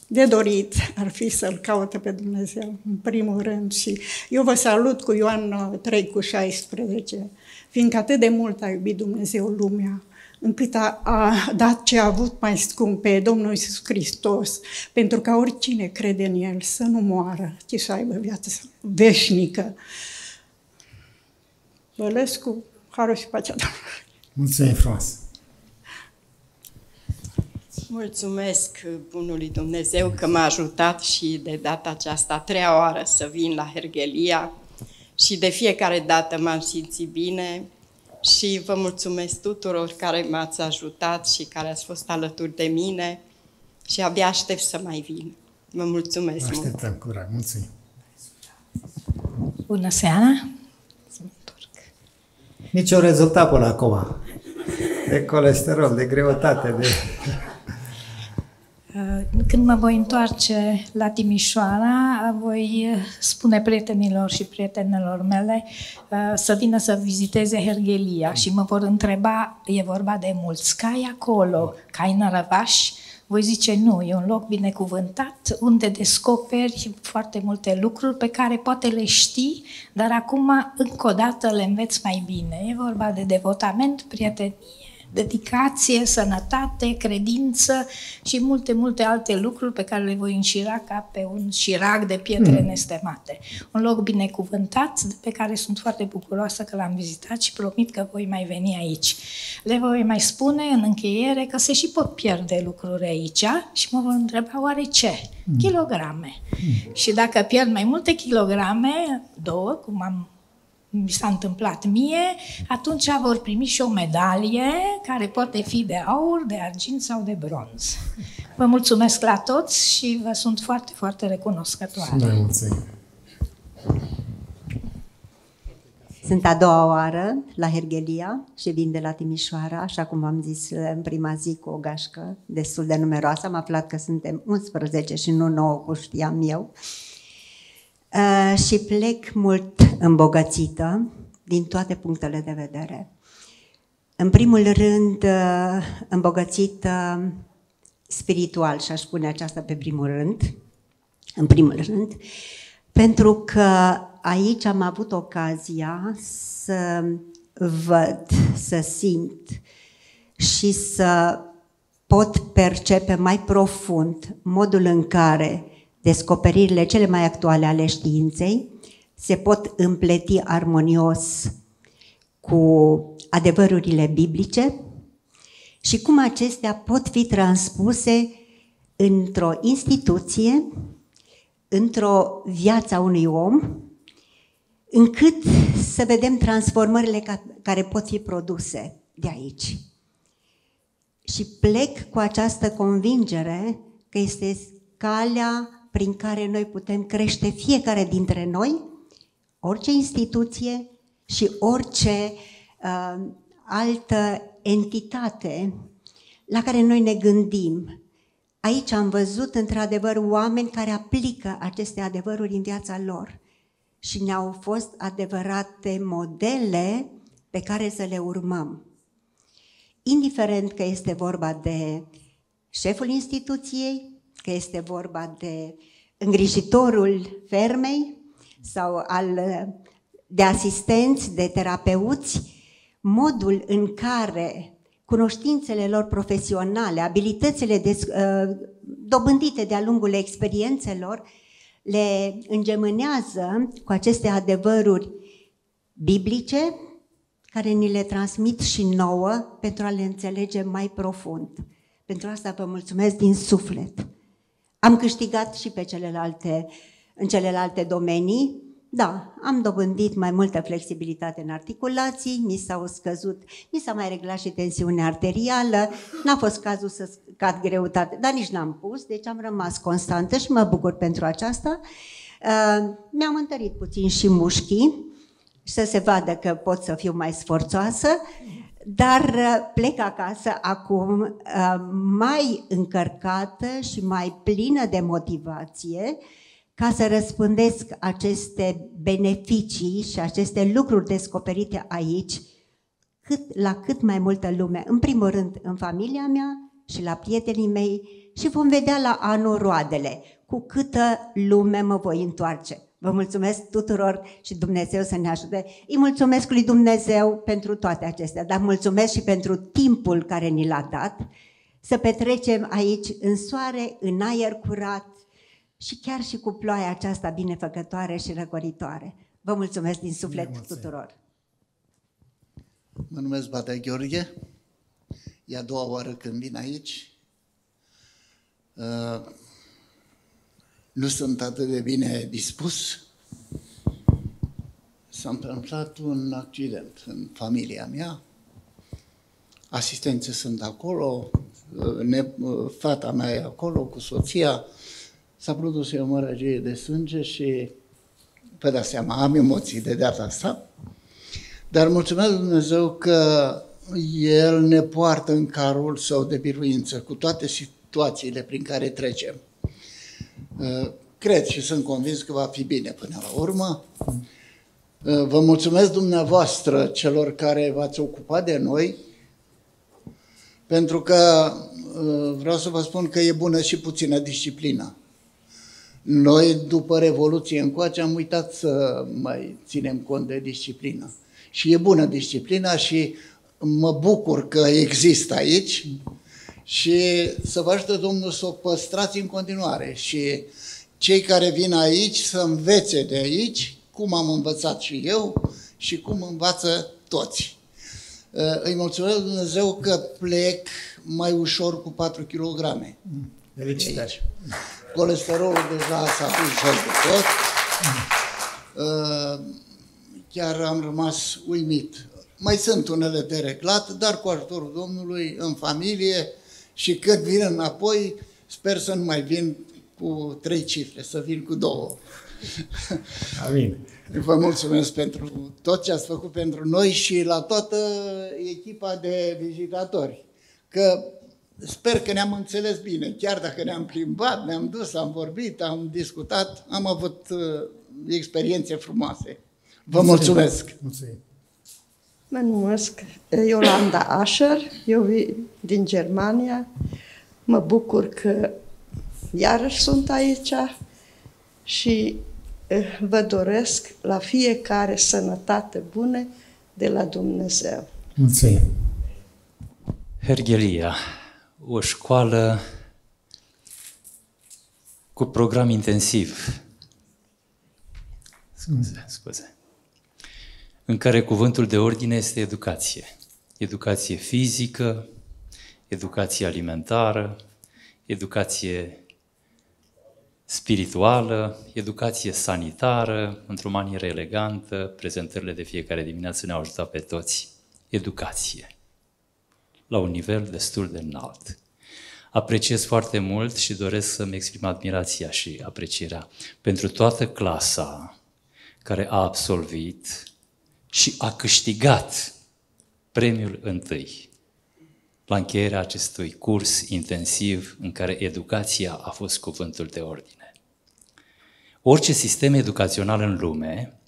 de dorit ar fi să-L caute pe Dumnezeu, în primul rând. Și eu vă salut cu Ioan 3:16, fiindcă atât de mult a iubit Dumnezeu lumea, încât a dat ce a avut mai scump pe Domnul Iisus Hristos, pentru ca oricine crede în El să nu moară, ci să aibă viață veșnică. Vă lăs cu harul și pacea Domnului. Mulțumim frumos! Mulțumesc bunului Dumnezeu că m-a ajutat și de data aceasta a treia oară să vin la Hergelia și de fiecare dată m-am simțit bine și vă mulțumesc tuturor care m-ați ajutat și care ați fost alături de mine și abia aștept să mai vin. Vă mulțumesc mult! Așteptăm cu drag, mulțumim! Bună seara! Să mă întorc. Nici un rezultat până acum. De colesterol, de greutate, de... Când mă voi întoarce la Timișoara, voi spune prietenilor și prietenelor mele să vină să viziteze Hergelia și mă vor întreba, e vorba de mulți cai acolo, cai nărăvași? Voi zice, nu, e un loc binecuvântat unde descoperi foarte multe lucruri pe care poate le știi, dar acum încă o dată le înveți mai bine. E vorba de devotament, prietenie, dedicație, sănătate, credință și multe, multe alte lucruri pe care le voi înșira ca pe un șirac de pietre nestemate. Un loc binecuvântat pe care sunt foarte bucuroasă că l-am vizitat și promit că voi mai veni aici. Le voi mai spune în încheiere că se și pot pierde lucruri aici și mă vor întreba oare ce? Kilograme. Și dacă pierd mai multe kilograme, două, cum mi s-a întâmplat mie, atunci vor primi și o medalie care poate fi de aur, de argint sau de bronz. Vă mulțumesc la toți și vă sunt foarte, foarte recunoscătoare. Sunt a doua oară la Hergelia și vin de la Timișoara, așa cum am zis în prima zi cu o gașcă destul de numeroasă. Am aflat că suntem 11 și nu 9, cum știam eu. Și plec mult îmbogățită din toate punctele de vedere. În primul rând, îmbogățită spiritual, și aș spune aceasta pe primul rând, în primul rând, pentru că aici am avut ocazia să văd, să simt și să pot percepe mai profund modul în care descoperirile cele mai actuale ale științei se pot împleti armonios cu adevărurile biblice și cum acestea pot fi transpuse într-o instituție, într-o viață a unui om, încât să vedem transformările care pot fi produse de aici. Și plec cu această convingere că este calea prin care noi putem crește fiecare dintre noi, orice instituție și orice altă entitate la care noi ne gândim. Aici am văzut într-adevăr oameni care aplică aceste adevăruri în viața lor și ne-au fost adevărate modele pe care să le urmăm. Indiferent că este vorba de șeful instituției, că este vorba de îngrijitorul fermei sau de asistenți, de terapeuți, modul în care cunoștințele lor profesionale, abilitățile dobândite de-a lungul experiențelor, le îngemânează cu aceste adevăruri biblice care ni le transmit și nouă pentru a le înțelege mai profund. Pentru asta vă mulțumesc din suflet. Am câștigat și pe în celelalte domenii. Da, am dobândit mai multă flexibilitate în articulații, mi s-a mai reglat și tensiunea arterială, n-a fost cazul să scad greutate, dar nici n-am pus, deci am rămas constantă și mă bucur pentru aceasta. Mi-am întărit puțin și mușchii, să se vadă că pot să fiu mai sforțoasă, dar plec acasă acum mai încărcată și mai plină de motivație ca să răspândesc aceste beneficii și aceste lucruri descoperite aici la cât mai multă lume. În primul rând în familia mea și la prietenii mei și vom vedea la anul roadele cu câtă lume mă voi întoarce. Vă mulțumesc tuturor și Dumnezeu să ne ajute. Îi mulțumesc lui Dumnezeu pentru toate acestea, dar mulțumesc și pentru timpul care ni l-a dat să petrecem aici în soare, în aer curat și chiar și cu ploaia aceasta binefăcătoare și răcoritoare. Vă mulțumesc din suflet tuturor. Mă numesc Badea Gheorghe. E a doua oară când vin aici. Nu sunt atât de bine dispus. S-a întâmplat un accident în familia mea. Asistențe sunt acolo, fata mea e acolo cu soția. S-a produs o mărăgie de sânge și vă dați seama, am emoții de data asta. Dar mulțumesc Dumnezeu că El ne poartă în carul Său de biruință cu toate situațiile prin care trecem. Cred și sunt convins că va fi bine până la urmă. Vă mulțumesc dumneavoastră, celor care v-ați ocupat de noi, pentru că vreau să vă spun că e bună și puțină disciplină. Noi, după Revoluție încoace, am uitat să mai ținem cont de disciplină. Și e bună disciplina și mă bucur că există aici și să vă ajute Domnul să o păstrați în continuare. Și cei care vin aici să învețe de aici, cum am învățat și eu și cum învață toți. Îi mulțumesc Dumnezeu că plec mai ușor cu 4 kg. Felicitări! Colesterolul deja s-a pus jos de tot. Chiar am rămas uimit. Mai sunt unele de reglat, dar cu ajutorul Domnului, în familie, și când vin înapoi, sper să nu mai vin cu 3 cifre, să vin cu 2. Amin. Vă mulțumesc pentru tot ce ați făcut pentru noi și la toată echipa de vizitatori. Că sper că ne-am înțeles bine, chiar dacă ne-am plimbat, ne-am dus, am vorbit, am discutat, am avut experiențe frumoase. Vă mulțumesc! Mulțumesc. Mă numesc Iolanda Ascher, eu vin din Germania, mă bucur că iarăși sunt aici și vă doresc la fiecare sănătate bună de la Dumnezeu. Mulțumesc! Hergelia, o școală cu program intensiv. Scuze. În care cuvântul de ordine este educație. Educație fizică, educație alimentară, educație spirituală, educație sanitară, într-o manieră elegantă. Prezentările de fiecare dimineață ne-au ajutat pe toți. Educație. La un nivel destul de înalt. Apreciez foarte mult și doresc să-mi exprim admirația și aprecierea pentru toată clasa care a absolvit și a câștigat premiul 1 la încheierea acestui curs intensiv în care educația a fost cuvântul de ordine. Orice sistem educațional în lume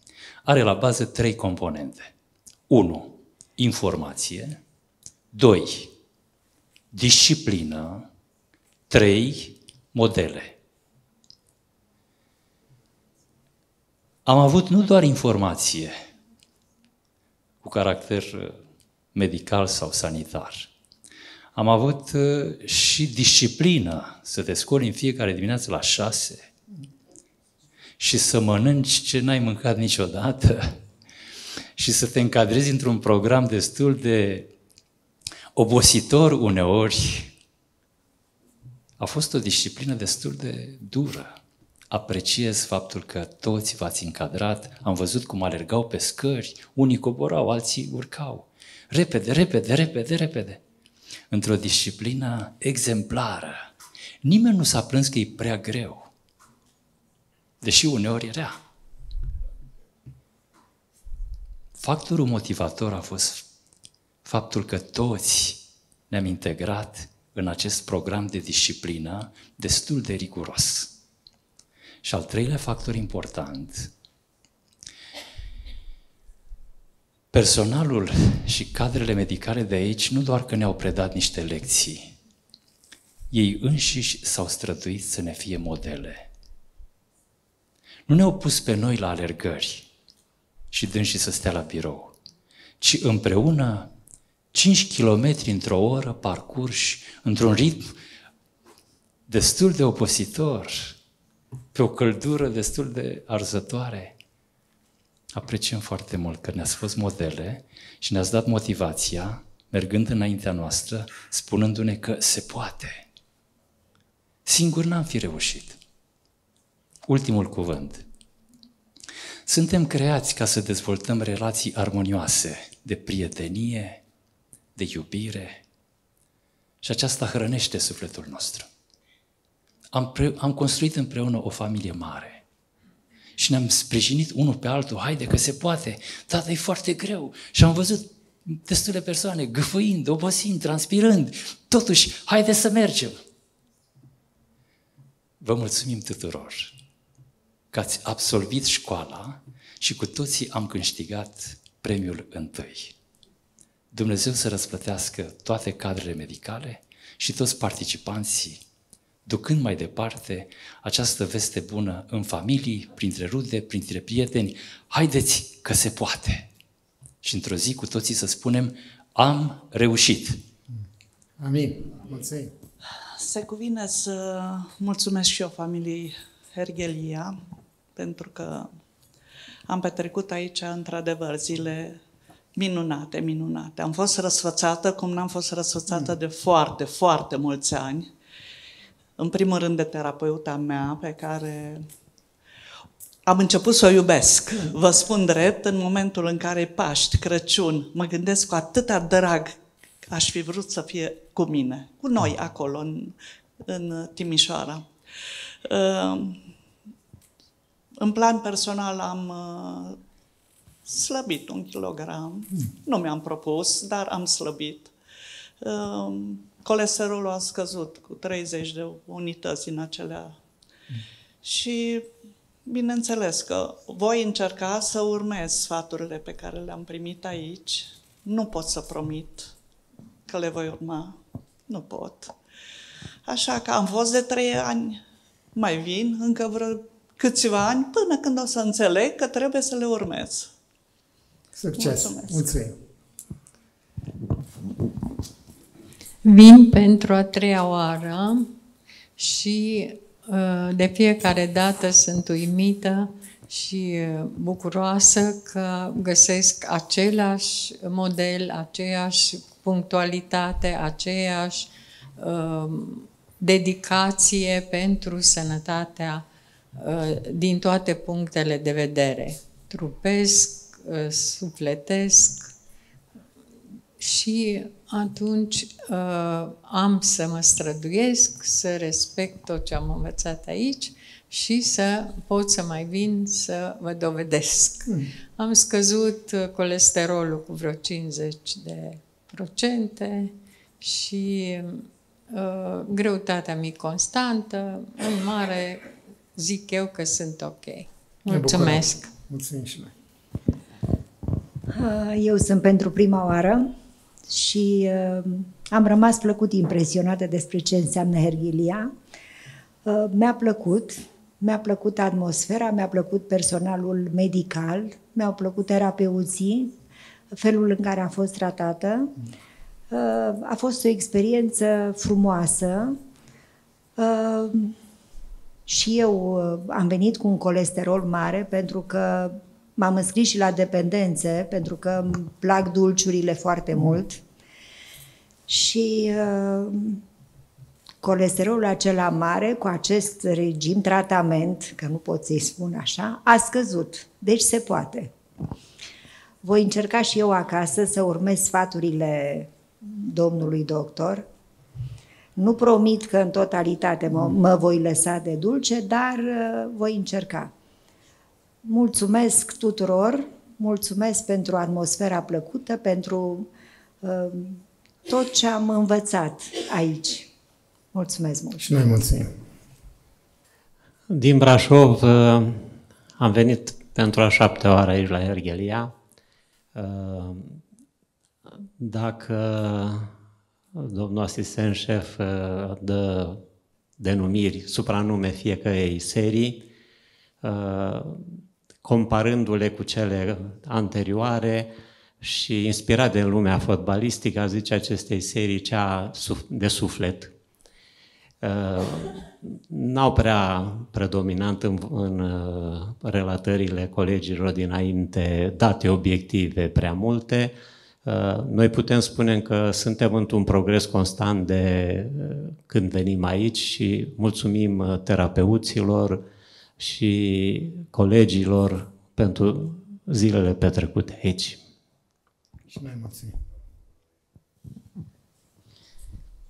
are la bază 3 componente. 1. Informație. 2. Disciplină. 3. Modele. Am avut nu doar informație cu caracter medical sau sanitar. Am avut și disciplină să te scoli în fiecare dimineață la 6 și să mănânci ce n-ai mâncat niciodată și să te încadrezi într-un program destul de obositor uneori. A fost o disciplină destul de dură. Apreciez faptul că toți v-ați încadrat, am văzut cum alergau pe scări, unii coborau, alții urcau. Repede. Într-o disciplină exemplară. Nimeni nu s-a plâns că e prea greu, deși uneori era. Factorul motivator a fost faptul că toți ne-am integrat în acest program de disciplină destul de riguros. Și al 3-lea factor important, personalul și cadrele medicale de aici nu doar că ne-au predat niște lecții, ei înșiși s-au străduit să ne fie modele. Nu ne-au pus pe noi la alergări și dânsi să stea la birou, ci împreună 5 km într-o oră parcurși într-un ritm destul de opositor, pe o căldură destul de arzătoare. Apreciem foarte mult că ne-ați fost modele și ne-ați dat motivația, mergând înaintea noastră, spunându-ne că se poate. Singur n-am fi reușit. Ultimul cuvânt. Suntem creați ca să dezvoltăm relații armonioase de prietenie, de iubire și aceasta hrănește sufletul nostru. Am construit împreună o familie mare și ne-am sprijinit unul pe altul, haide că se poate, tata e foarte greu și am văzut destule persoane gâfâind, obosind, transpirând, totuși, haide să mergem. Vă mulțumim tuturor că ați absolvit școala și cu toții am câștigat premiul întâi. Dumnezeu să răsplătească toate cadrele medicale și toți participanții, ducând mai departe această veste bună în familii, printre rude, printre prieteni, haideți că se poate! Și într-o zi cu toții să spunem, am reușit! Amin! Mulțumim! Se cuvine să mulțumesc și eu familiei Hergelia, pentru că am petrecut aici, într-adevăr, zile minunate, minunate. Am fost răsfățată cum n-am fost răsfățată de foarte, foarte mulți ani. În primul rând de terapeuta mea, pe care am început să o iubesc. Vă spun drept, în momentul în care Paști, Crăciun, mă gândesc cu atâta drag că aș fi vrut să fie cu mine, cu noi acolo, în Timișoara. În plan personal am slăbit 1 kilogram. Nu mi-am propus, dar am slăbit. Colesterolul a scăzut cu 30 de unități în acelea. Și bineînțeles că voi încerca să urmez sfaturile pe care le-am primit aici. Nu pot să promit că le voi urma. Nu pot. Așa că am fost de 3 ani. Mai vin încă vreo câțiva ani până când o să înțeleg că trebuie să le urmez. Succes! Mulțumesc. Mulțumim! Vin pentru a 3-a oară și de fiecare dată sunt uimită și bucuroasă că găsesc același model, aceeași punctualitate, aceeași dedicație pentru sănătatea din toate punctele de vedere. Trupesc, sufletesc și atunci am să mă străduiesc, să respect tot ce am învățat aici și să pot să mai vin să vă dovedesc. Am scăzut colesterolul cu vreo 50% și greutatea mi constantă, în mare zic eu că sunt ok. Mulțumesc! Mulțumim și noi! Eu sunt pentru prima oară și am rămas plăcut impresionată despre ce înseamnă Herghilia. Mi-a plăcut, mi-a plăcut atmosfera, mi-a plăcut personalul medical, mi-au plăcut terapeuții, felul în care am fost tratată. A fost o experiență frumoasă și eu am venit cu un colesterol mare pentru că m-am înscris și la dependențe, pentru că îmi plac dulciurile foarte mult și colesterolul acela mare cu acest regim, tratament, că nu pot să-i spun așa, a scăzut, deci se poate. Voi încerca și eu acasă să urmez sfaturile domnului doctor. Nu promit că în totalitate mă voi lăsa de dulce, dar voi încerca. Mulțumesc tuturor, mulțumesc pentru atmosfera plăcută, pentru tot ce am învățat aici. Mulțumesc mult! Și noi mulțumim! Din Brașov am venit pentru a 7-a oară aici la Hergelia. Dacă domnul asistent șef dă denumiri, supranume fiecărei serii, comparându-le cu cele anterioare și inspirat de lumea fotbalistică, a zice acestei serii cea de suflet. N-au prea predominant în relatările colegilor dinainte date obiective prea multe, Noi putem spune că suntem într-un progres constant de când venim aici și mulțumim terapeuților și colegilor pentru zilele petrecute aici. Și noi, mulțumim.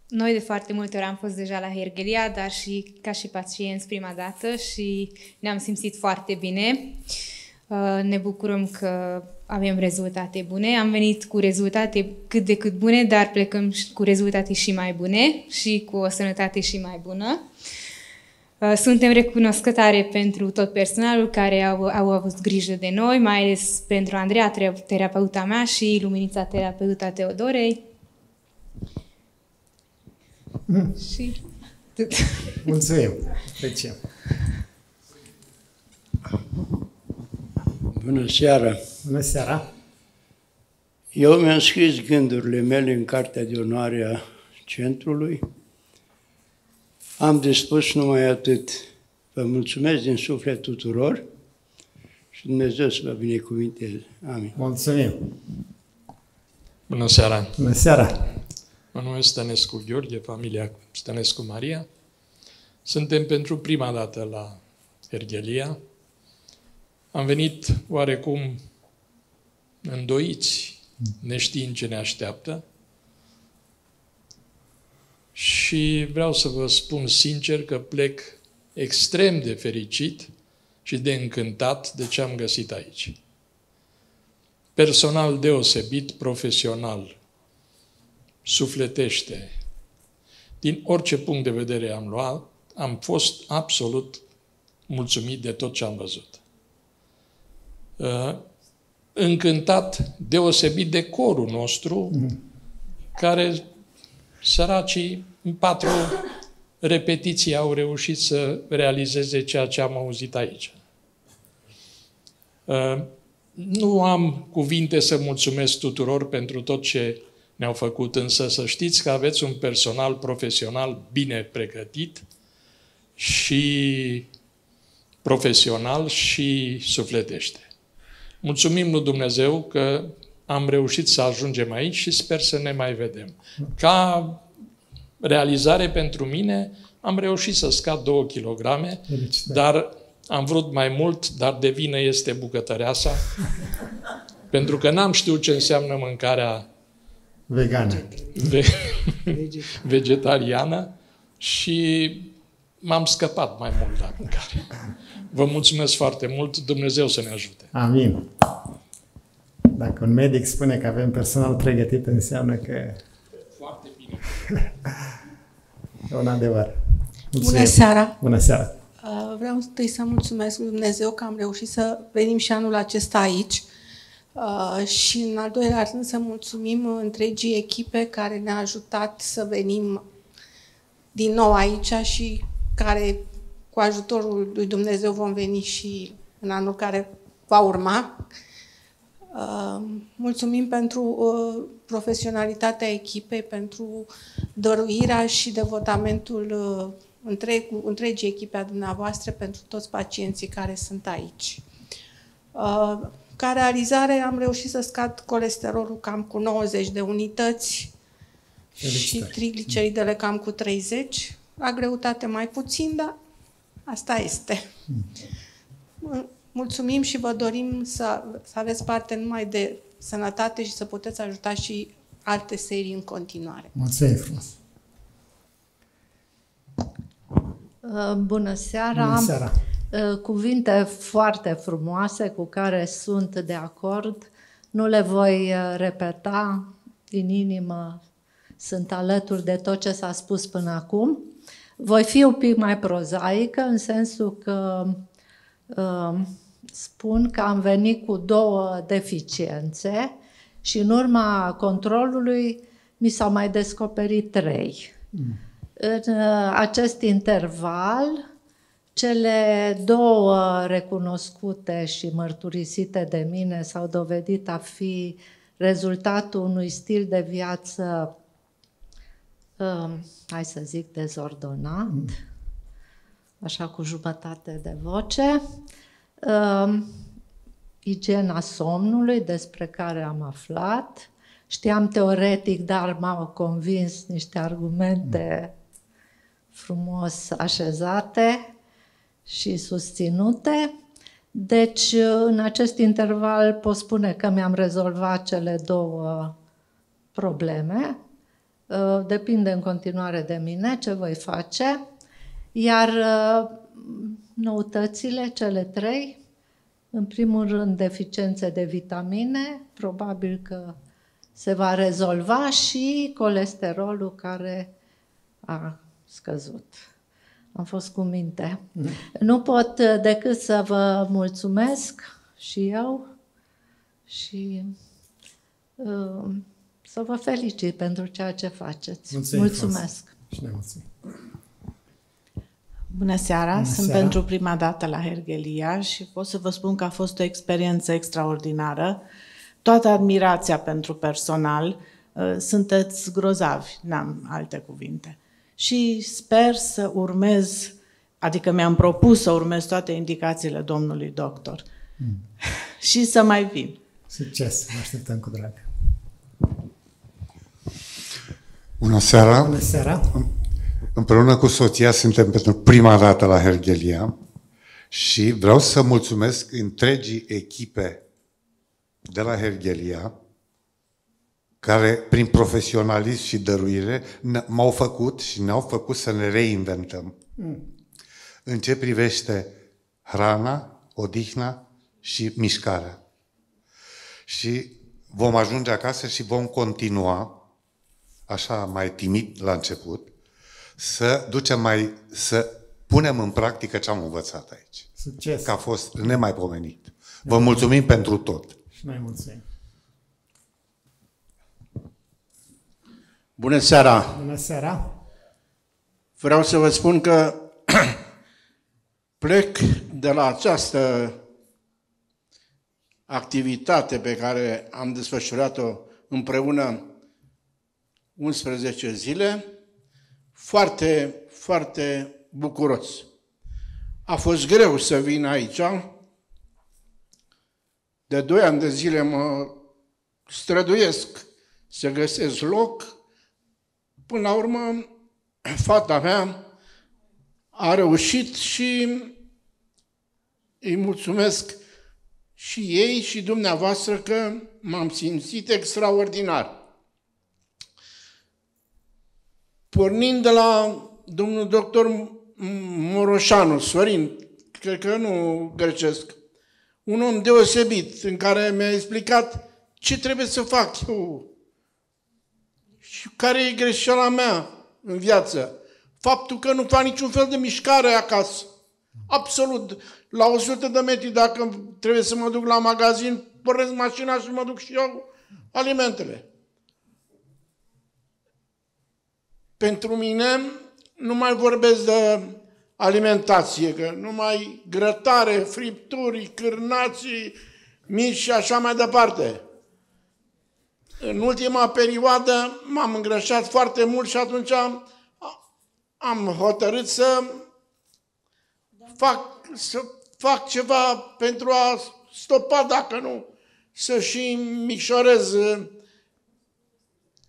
Noi de foarte multe ori am fost deja la Hergelia, dar și ca și pacienți prima dată și ne-am simțit foarte bine. Ne bucurăm că avem rezultate bune. Am venit cu rezultate cât de cât bune, dar plecăm cu rezultate și mai bune și cu o sănătate și mai bună. Suntem recunoscătoare pentru tot personalul care au avut grijă de noi, mai ales pentru Andreea, terapeuta mea, și Luminița, terapeuta Teodorei. Și... Mulțumim! Trecem! Bună seara! Bună seara! Eu mi-am scris gândurile mele în cartea de onoare a centrului. Am de spus numai atât. Vă mulțumesc din suflet tuturor și Dumnezeu să vă binecuvinteze. Amin. Mulțumim! Bună seara! Bună seara! Mă numesc Stănescu Gheorghe, familia Stănescu Maria. Suntem pentru prima dată la Hergelia. Am venit oarecum îndoiți, neștiind ce ne așteaptă. Și vreau să vă spun sincer că plec extrem de fericit și de încântat de ce am găsit aici. Personal deosebit, profesional, sufletește. Din orice punct de vedere am luat, am fost absolut mulțumit de tot ce am văzut. Încântat deosebit de corul nostru, care săracii în 4 repetiții au reușit să realizeze ceea ce am auzit aici. Nu am cuvinte să mulțumesc tuturor pentru tot ce ne-au făcut, însă să știți că aveți un personal profesional bine pregătit și profesional și sufletește. Mulțumim lui Dumnezeu că am reușit să ajungem aici și sper să ne mai vedem. Ca realizare pentru mine, am reușit să scad 2 kilograme, dar am vrut mai mult, dar de vină este bucătăreasa, pentru că n-am știut ce înseamnă mâncarea vegană, vegetariană și m-am scăpat mai mult la mâncare. Vă mulțumesc foarte mult, Dumnezeu să ne ajute. Amin. Dacă un medic spune că avem personal pregătit, înseamnă că... Foarte bine. E un adevăr. Mulțumim. Bună seara! Bună seara! Vreau întâi să mulțumesc lui Dumnezeu că am reușit să venim și anul acesta aici și în al doilea rând să mulțumim întregii echipe care ne-a ajutat să venim din nou aici și care cu ajutorul lui Dumnezeu vom veni și în anul care va urma. Mulțumim pentru profesionalitatea echipei, pentru dăruirea și devotamentul întregii echipe a dumneavoastră pentru toți pacienții care sunt aici. Ca realizare am reușit să scad colesterolul cam cu 90 de unități și trigliceridele cam cu 30. La greutate mai puțin, dar asta este. Mulțumim și vă dorim să aveți parte numai de sănătate și să puteți ajuta și alte serii în continuare. Mulțumesc frumos! Bună seara! Bună seara! Cuvinte foarte frumoase cu care sunt de acord. Nu le voi repeta din inimă. Sunt alături de tot ce s-a spus până acum. Voi fi un pic mai prozaică în sensul că spun că am venit cu 2 deficiențe și în urma controlului mi s-au mai descoperit 3. În acest interval, cele 2 recunoscute și mărturisite de mine s-au dovedit a fi rezultatul unui stil de viață, hai să zic, dezordonat, așa cu jumătate de voce, igiena somnului, despre care am aflat, Știam teoretic, dar m-au convins niște argumente frumos așezate și susținute. Deci, în acest interval pot spune că mi-am rezolvat cele două probleme. Depinde în continuare de mine ce voi face. Iar noutățile, cele trei, în primul rând deficiențe de vitamine, probabil că se va rezolva, și colesterolul care a scăzut. Am fost cu minte. Nu pot decât să vă mulțumesc și eu și să vă felicit pentru ceea ce faceți. Mulțumesc! Bună seara! Bună seara. Pentru prima dată la Hergelia și pot să vă spun că a fost o experiență extraordinară. Toată admirația pentru personal. Sunteți grozavi, n-am alte cuvinte. Și sper să urmez, adică mi-am propus să urmez toate indicațiile domnului doctor. Și să mai vin. Succes! Mă așteptăm cu drag! Bună seara! Bună seara! Împreună cu soția suntem pentru prima dată la Hergelia și vreau să mulțumesc întregii echipe de la Hergelia, care prin profesionalism și dăruire m-au făcut și ne-au făcut să ne reinventăm. În ce privește hrana, odihna și mișcarea. Și vom ajunge acasă și vom continua, așa mai timid la început, să ducem să punem în practică ce am învățat aici. Succes! Că a fost nemaipomenit. Vă mulțumim pentru tot! Și noi mulțumim! Bună seara! Bună seara! Vreau să vă spun că plec de la această activitate pe care am desfășurat-o împreună 11 zile foarte, foarte bucuros. A fost greu să vin aici. De 2 ani de zile mă străduiesc să găsesc loc. Până la urmă, fata mea a reușit și îi mulțumesc și ei și dumneavoastră că m-am simțit extraordinar. Pornind de la domnul doctor Moroșan Sorin, cred că nu grecesc, un om deosebit în care mi-a explicat ce trebuie să fac eu. Și care e greșeala mea în viață? Faptul că nu fac niciun fel de mișcare acasă. Absolut. La 100 de metri, dacă trebuie să mă duc la magazin, pornesc mașina și mă duc și eu alimentele. Pentru mine, nu mai vorbesc de alimentație, că numai grătare, fripturi, cârnații mici și așa mai departe. În ultima perioadă m-am îngrășat foarte mult și atunci am hotărât să fac ceva pentru a stopa, dacă nu, să și micșorez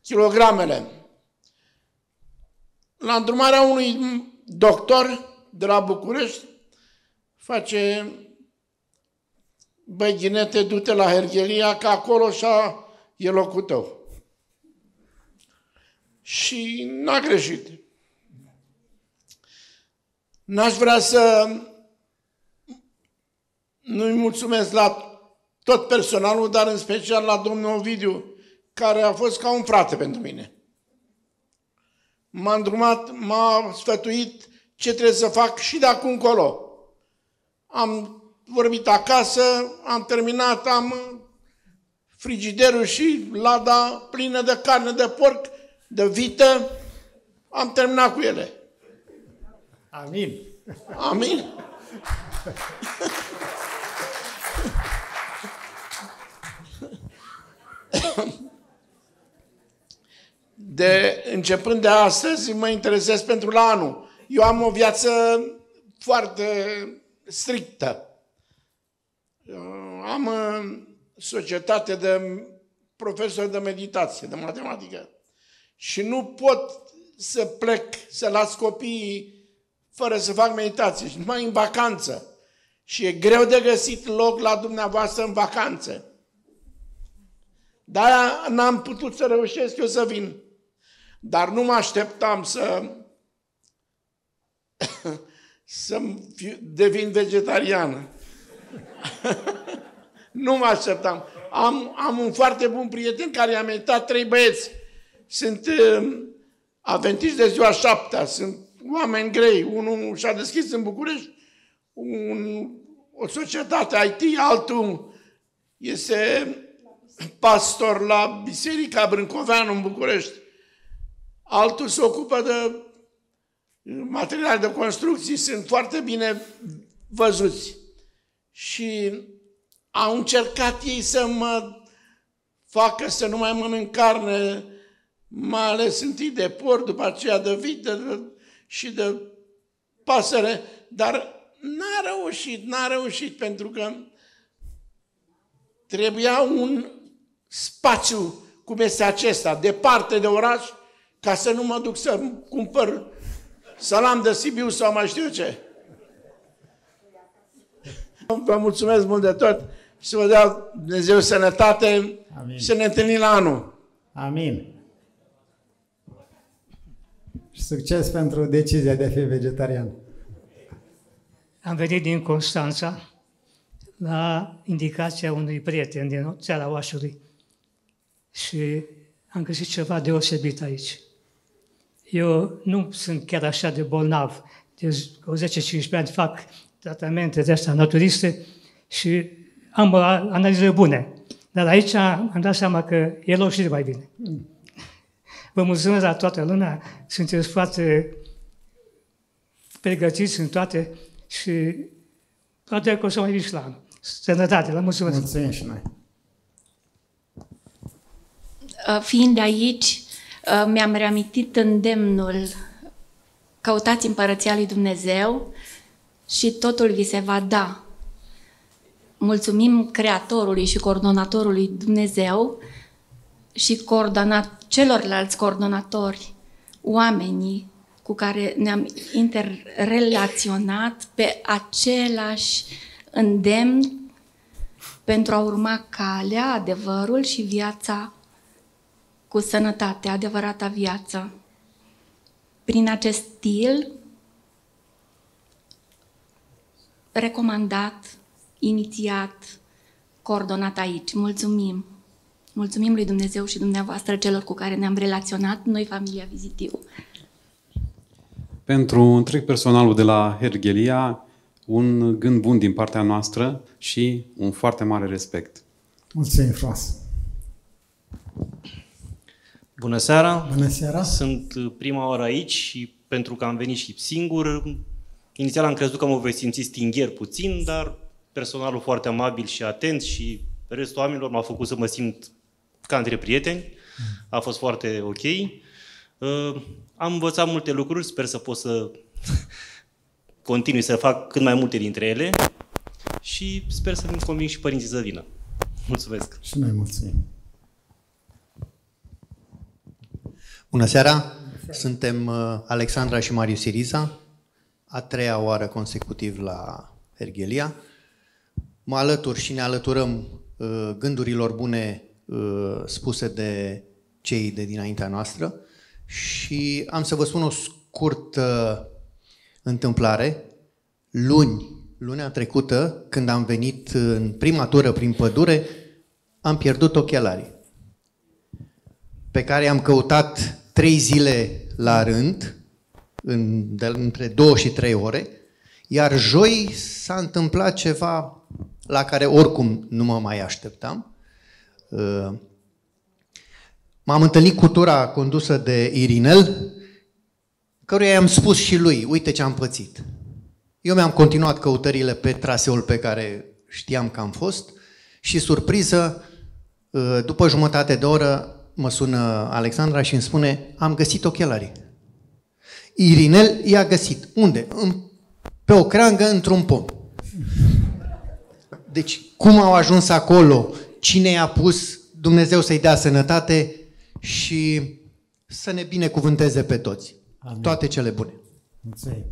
kilogramele. La îndrumarea unui doctor de la București, face: băi, Ghinete, du-te la Hergelia, că acolo și-a... e locul tău. Și n-a greșit. N-aș vrea să nu-i mulțumesc la tot personalul, dar în special la domnul Ovidiu, care a fost ca un frate pentru mine. M-a îndrumat, m-a sfătuit ce trebuie să fac și de acum încolo. Am vorbit acasă, am terminat, am... frigiderul și lada plină de carne de porc, de vită, am terminat cu ele. Amin! Amin! Începând de astăzi, mă interesez pentru la anul. Eu am o viață foarte strictă. Am societate de profesor de meditație, de matematică. Și nu pot să plec, să las copiii fără să fac meditație, și numai în vacanță. Și e greu de găsit loc la dumneavoastră în vacanță. Dar n-am putut să reușesc eu să vin. Dar nu mă așteptam să devin vegetariană. Nu mă așteptam. Am un foarte bun prieten care i-a meritat 3 băieți. Sunt aventiști de ziua 7-a, sunt oameni grei. Unul și-a deschis în București o societate IT, altul este pastor la Biserica Brâncoveanu în București. Altul se ocupă de materiale de construcții, sunt foarte bine văzuți. Și au încercat ei să mă facă să nu mai mănânc carne, mai ales întâi de porc, după aceea de vită și de pasăre, dar n-a reușit, pentru că trebuia un spațiu cum este acesta, departe de oraș, ca să nu mă duc să cumpăr salam de Sibiu sau mai știu ce. Vă mulțumesc mult de tot și vă dau Dumnezeu sănătate. Amin. Și ne întâlnim la anul. Amin. Și succes pentru decizia de a fi vegetarian. Am venit din Constanța la indicația unui prieten din țara Oașului și am găsit ceva deosebit aici. Eu nu sunt chiar așa de bolnav. De 10-15 ani fac tratamente de astea naturiste și am analize bune. Dar aici am dat seama că e loc și de mai bine. Vă mulțumesc la toată lumea, sunteți foarte pregătiți în toate și poate că o să mai vii la anul. Sănătate, la mulțumesc! Mulțumim și noi! Fiind aici, mi-am reamintit îndemnul: căutați împărăția lui Dumnezeu și totul vi se va da. Mulțumim Creatorului și Coordonatorului Dumnezeu și celorlalți coordonatori, oamenii cu care ne-am interrelaționat pe același îndemn pentru a urma calea, adevărul și viața cu sănătate, adevărata viață. Prin acest stil recomandat, inițiat, coordonat aici. Mulțumim! Mulțumim lui Dumnezeu și dumneavoastră, celor cu care ne-am relaționat, noi, familia Vizitiu. Pentru întreg personalul de la Hergelia, un gând bun din partea noastră și un foarte mare respect. Mulțumim frumos! Bună seara! Bună seara! Sunt prima oară aici și pentru că am venit și singur, inițial am crezut că mă voi simți stingher puțin, dar personalul foarte amabil și atent și restul oamenilor m-a făcut să mă simt ca între prieteni. A fost foarte ok. Am învățat multe lucruri, sper să pot să continui să fac cât mai multe dintre ele și sper să-mi conving și părinții să vină. Mulțumesc! Și noi mulțumim! Bună seara! Suntem Alexandra și Marius Iriza, a 3-a oară consecutiv la Hergelia. Mă alătur și ne alăturăm gândurilor bune spuse de cei de dinaintea noastră și am să vă spun o scurtă întâmplare. Lunea trecută, când am venit în prima tură prin pădure, am pierdut ochelarii pe care am căutat 3 zile la rând, între 2 și 3 ore, iar joi s-a întâmplat ceva la care oricum nu mă mai așteptam. M-am întâlnit cu tura condusă de Irinel, căruia i-am spus și lui: uite ce am pățit. Eu mi-am continuat căutările pe traseul pe care știam că am fost și, surpriză, după jumătate de oră mă sună Alexandra și îmi spune: am găsit ochelarii. Irinel i-a găsit. Unde? Pe o creangă, într-un pom. Deci, cum au ajuns acolo, cine i-a pus, Dumnezeu să-i dea sănătate și să ne binecuvânteze pe toți. Amin. Toate cele bune. Mulțumim.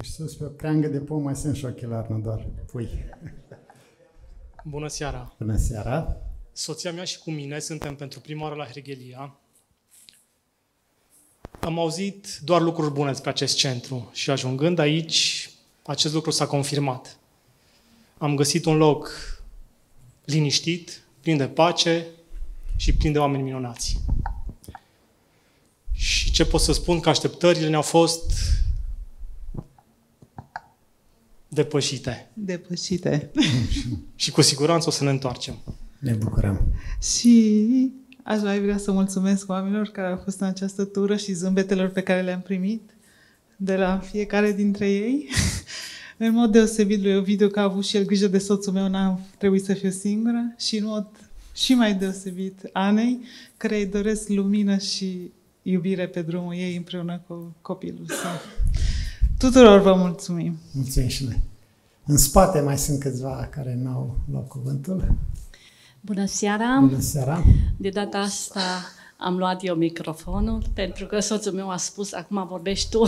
Ești sus pe o creangă de pom, mai sunt și ochelari, nu doar pui. Bună seara! Bună seara! Soția mea și cu mine suntem pentru prima oară la Hergelia. Am auzit doar lucruri bune despre acest centru și ajungând aici, acest lucru s-a confirmat. Am găsit un loc liniștit, plin de pace și plin de oameni minunați. Și ce pot să spun, că așteptările ne-au fost depășite. Depășite. Și cu siguranță o să ne întoarcem. Ne bucurăm. Și aș mai vrea să mulțumesc oamenilor care au fost în această tură și zâmbetelor pe care le-am primit de la fiecare dintre ei. În mod deosebit lui Ovidiu, că a avut și el grijă de soțul meu, n-am trebuit să fiu singură. Și în mod și mai deosebit Anei, care îi doresc lumină și iubire pe drumul ei împreună cu copilul său. Tuturor vă mulțumim! Mulțumim și noi! În spate mai sunt câțiva care n-au luat cuvântul. Bună seara! Bună seara! De data asta am luat eu microfonul, pentru că soțul meu a spus, acum vorbești tu.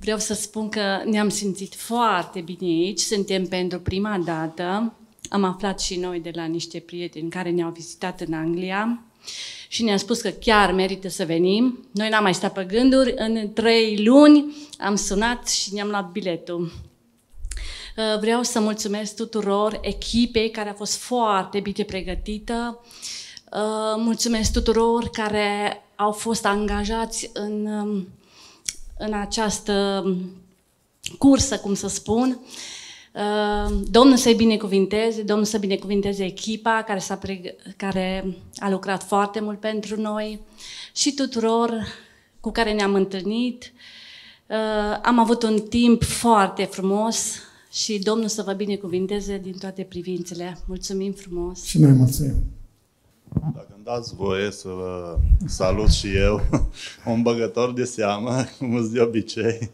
Vreau să spun că ne-am simțit foarte bine aici, suntem pentru prima dată, am aflat și noi de la niște prieteni care ne-au vizitat în Anglia și ne-a spus că chiar merită să venim. Noi n-am mai stat pe gânduri, în 3 luni am sunat și ne-am luat biletul. Vreau să mulțumesc tuturor echipei care a fost foarte bine pregătită, mulțumesc tuturor care au fost angajați în această cursă, cum să spun. Domnul să-i binecuvinteze, Domnul să binecuvinteze echipa care a lucrat foarte mult pentru noi și tuturor cu care ne-am întâlnit. Am avut un timp foarte frumos și Domnul să vă binecuvinteze din toate privințele. Mulțumim frumos! Și noi mulțumim! Dacă îmi dați voie să vă salut și eu, un băgător de seamă, cum îți de obicei.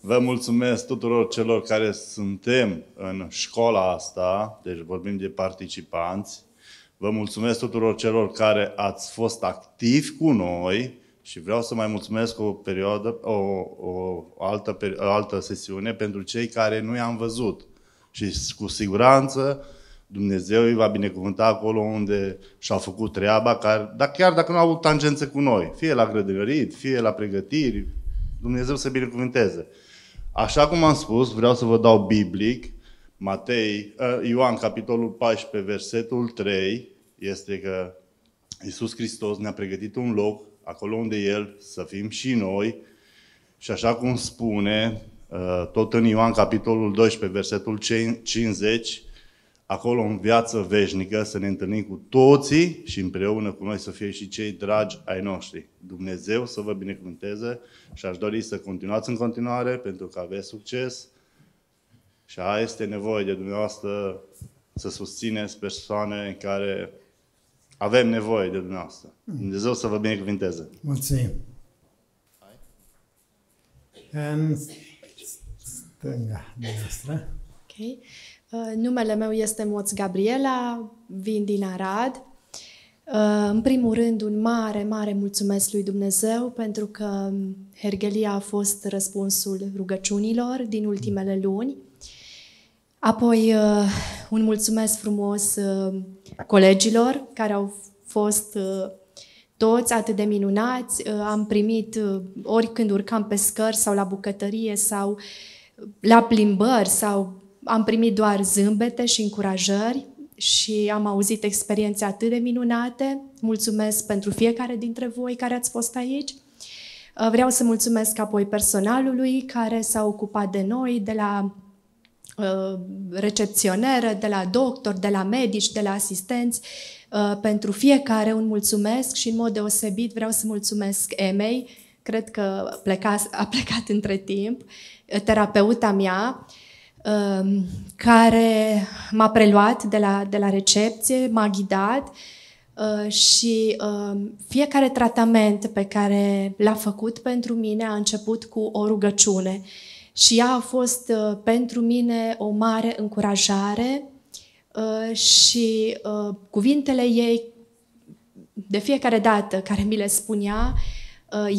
Vă mulțumesc tuturor celor care suntem în școala asta, deci vorbim de participanți. Vă mulțumesc tuturor celor care ați fost activi cu noi și vreau să mai mulțumesc o altă sesiune pentru cei care nu i-am văzut. Și cu siguranță Dumnezeu îi va binecuvânta acolo unde și-a făcut treaba, chiar dacă nu au avut tangență cu noi, fie la grădinărit, fie la pregătiri, Dumnezeu să binecuvânteze. Așa cum am spus, vreau să vă dau biblic, Ioan, capitolul 14, versetul 3, este că Iisus Hristos ne-a pregătit un loc, acolo unde El să fim și noi, și așa cum spune, tot în Ioan, capitolul 12, versetul 50, acolo în viață veșnică să ne întâlnim cu toții și împreună cu noi să fie și cei dragi ai noștri. Dumnezeu să vă binecuvânteze și aș dori să continuați în continuare pentru că aveți succes și este nevoie de dumneavoastră să susțineți persoane în care avem nevoie de dumneavoastră. Dumnezeu să vă binecuvânteze. Mulțumim! În stânga noastră. Ok. Numele meu este Moț Gabriela, vin din Arad. În primul rând, un mare, mare mulțumesc lui Dumnezeu pentru că Hergelia a fost răspunsul rugăciunilor din ultimele luni. Apoi, un mulțumesc frumos colegilor care au fost toți atât de minunați. Am primit, oricând urcam pe scări sau la bucătărie sau la plimbări sau... Am primit doar zâmbete și încurajări și am auzit experiențe atât de minunate. Mulțumesc pentru fiecare dintre voi care ați fost aici. Vreau să mulțumesc apoi personalului care s-a ocupat de noi, de la recepționeră, de la doctor, de la medici, de la asistenți. Pentru fiecare un mulțumesc și în mod deosebit vreau să mulțumesc Emei, cred că a plecat între timp, terapeuta mea, care m-a preluat de la recepție, m-a ghidat și fiecare tratament pe care l-a făcut pentru mine a început cu o rugăciune. Și ea a fost pentru mine o mare încurajare, și cuvintele ei, de fiecare dată care mi le spunea,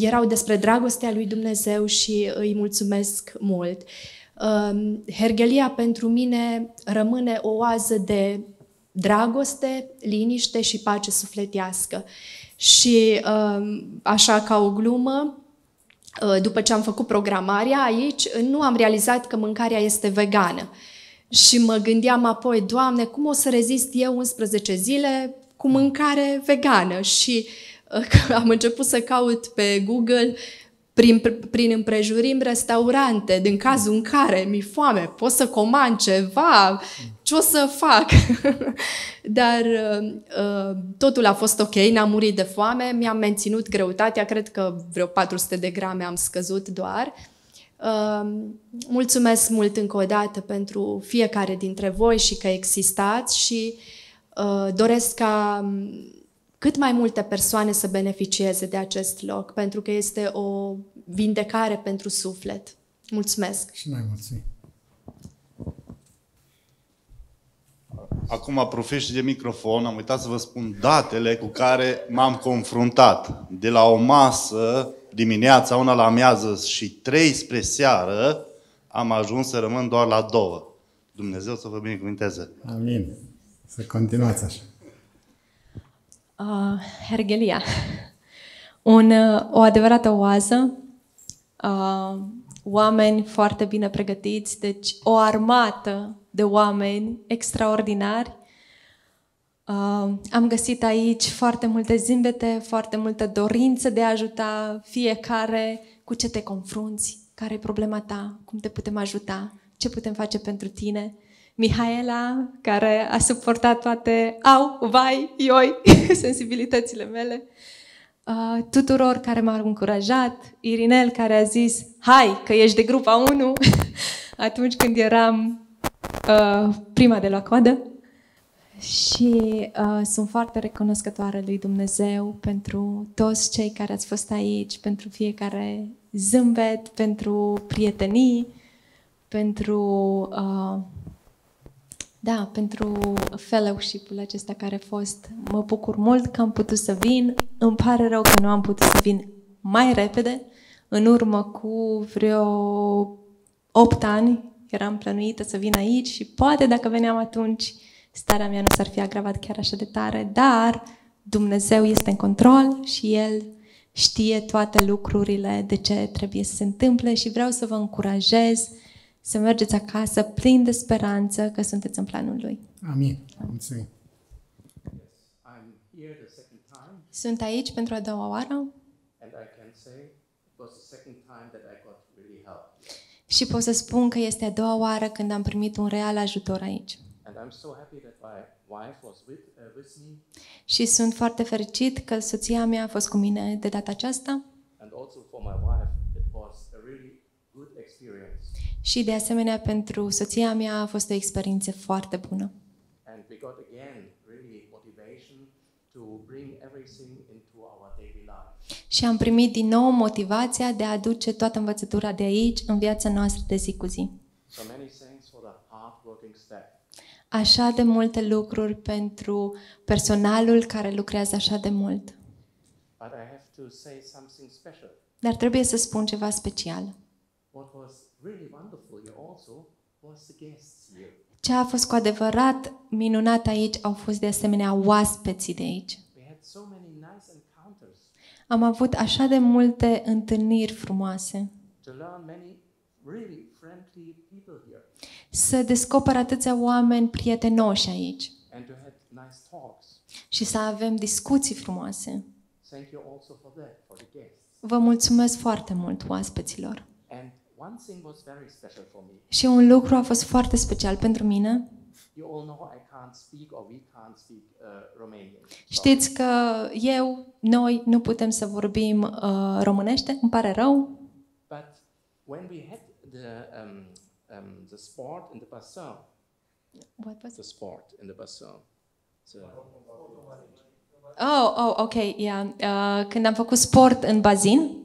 erau despre dragostea lui Dumnezeu și îi mulțumesc mult. Hergelia pentru mine rămâne o oază de dragoste, liniște și pace sufletească. Și așa ca o glumă, după ce am făcut programarea aici, nu am realizat că mâncarea este vegană. Și mă gândeam apoi, Doamne, cum o să rezist eu 11 zile cu mâncare vegană? Și am început să caut pe Google prin împrejurim restaurante, din cazul în care mi-e foame, pot să comand ceva, ce o să fac? Dar totul a fost ok, n-am murit de foame, mi-am menținut greutatea, cred că vreo 400 de grame am scăzut doar. Mulțumesc mult încă o dată pentru fiecare dintre voi și că existați și doresc ca cât mai multe persoane să beneficieze de acest loc, pentru că este o vindecare pentru suflet. Mulțumesc! Și noi mulțumim! Acum apropiat de microfon, am uitat să vă spun datele cu care m-am confruntat. De la o masă dimineața, una la amiază și 3 spre seară, am ajuns să rămân doar la 2. Dumnezeu să vă binecuvânteze! Amin! Să continuați așa! Hergelia, o adevărată oază, oameni foarte bine pregătiți, deci o armată de oameni extraordinari. Am găsit aici foarte multe zâmbete, foarte multă dorință de a ajuta fiecare cu ce te confrunți, care e problema ta, cum te putem ajuta, ce putem face pentru tine. Mihaela, care a suportat toate sensibilitățile mele, tuturor care m-au încurajat, Irinel care a zis, hai, că ești de grupa 1, atunci când eram prima de la coadă. Și sunt foarte recunoscătoare lui Dumnezeu pentru toți cei care ați fost aici, pentru fiecare zâmbet, pentru prietenii, pentru... Da, pentru fellowship-ul acesta care a fost. Mă bucur mult că am putut să vin. Îmi pare rău că nu am putut să vin mai repede. În urmă cu vreo 8 ani eram plănuită să vin aici și poate dacă veneam atunci starea mea nu s-ar fi agravat chiar așa de tare, dar Dumnezeu este în control și El știe toate lucrurile de ce trebuie să se întâmple și vreau să vă încurajez să mergeți acasă plin de speranță că sunteți în planul Lui. Amin. Mulțumim. Sunt aici pentru a doua oară. Și pot să spun că este a doua oară când am primit un real ajutor aici. Și sunt foarte fericit că soția mea a fost cu mine de data aceasta. Și de asemenea pentru soția mea a fost o experiență foarte bună. Și am primit din nou motivația de a aduce toată învățătura de aici în viața noastră de zi cu zi. Așa de multe lucruri pentru personalul care lucrează așa de mult. Dar trebuie să spun ceva special. Ce a fost cu adevărat minunat aici au fost de asemenea oaspeții de aici. Am avut așa de multe întâlniri frumoase. Să descoper atâția oameni prietenoși aici. Și să avem discuții frumoase. Vă mulțumesc foarte mult oaspeților. Și un lucru a fost foarte special pentru mine. Știți că noi nu putem să vorbim românește, îmi pare rău. Când am făcut sport în bazin,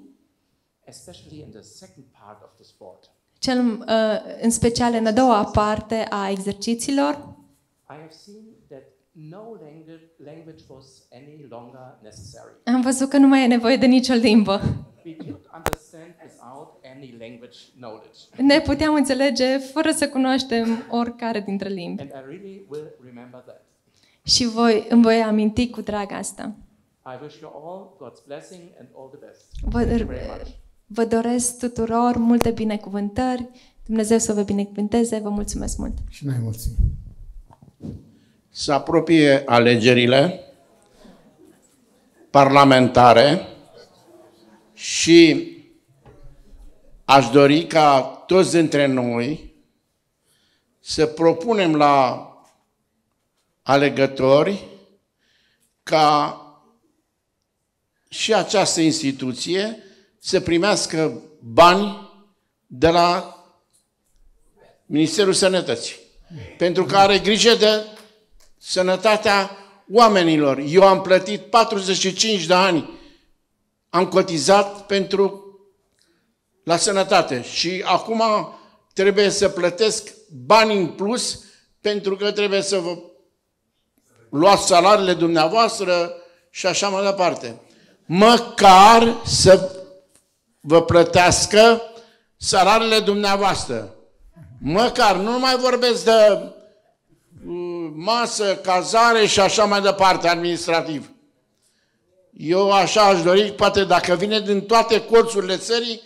în special în a doua parte a exercițiilor, Am văzut că nu mai e nevoie de nicio limbă. Ne puteam înțelege fără să cunoaștem oricare dintre limbi. Și îmi voi aminti cu drag asta. Vă doresc tuturor multe binecuvântări. Dumnezeu să vă binecuvânteze. Vă mulțumesc mult. Și noi mulțumim. Se apropie alegerile parlamentare și aș dori ca toți dintre noi să propunem la alegători ca și această instituție să primească bani de la Ministerul Sănătății. Pentru că are grijă de sănătatea oamenilor. Eu am plătit 45 de ani, am cotizat pentru la sănătate și acum trebuie să plătesc bani în plus pentru că trebuie să vă luați salariile dumneavoastră și așa mai departe. Măcar să vă plătească salariile dumneavoastră. Măcar, nu mai vorbesc de masă, cazare și așa mai departe, administrativ. Eu așa aș dori, poate dacă vine din toate colțurile țării,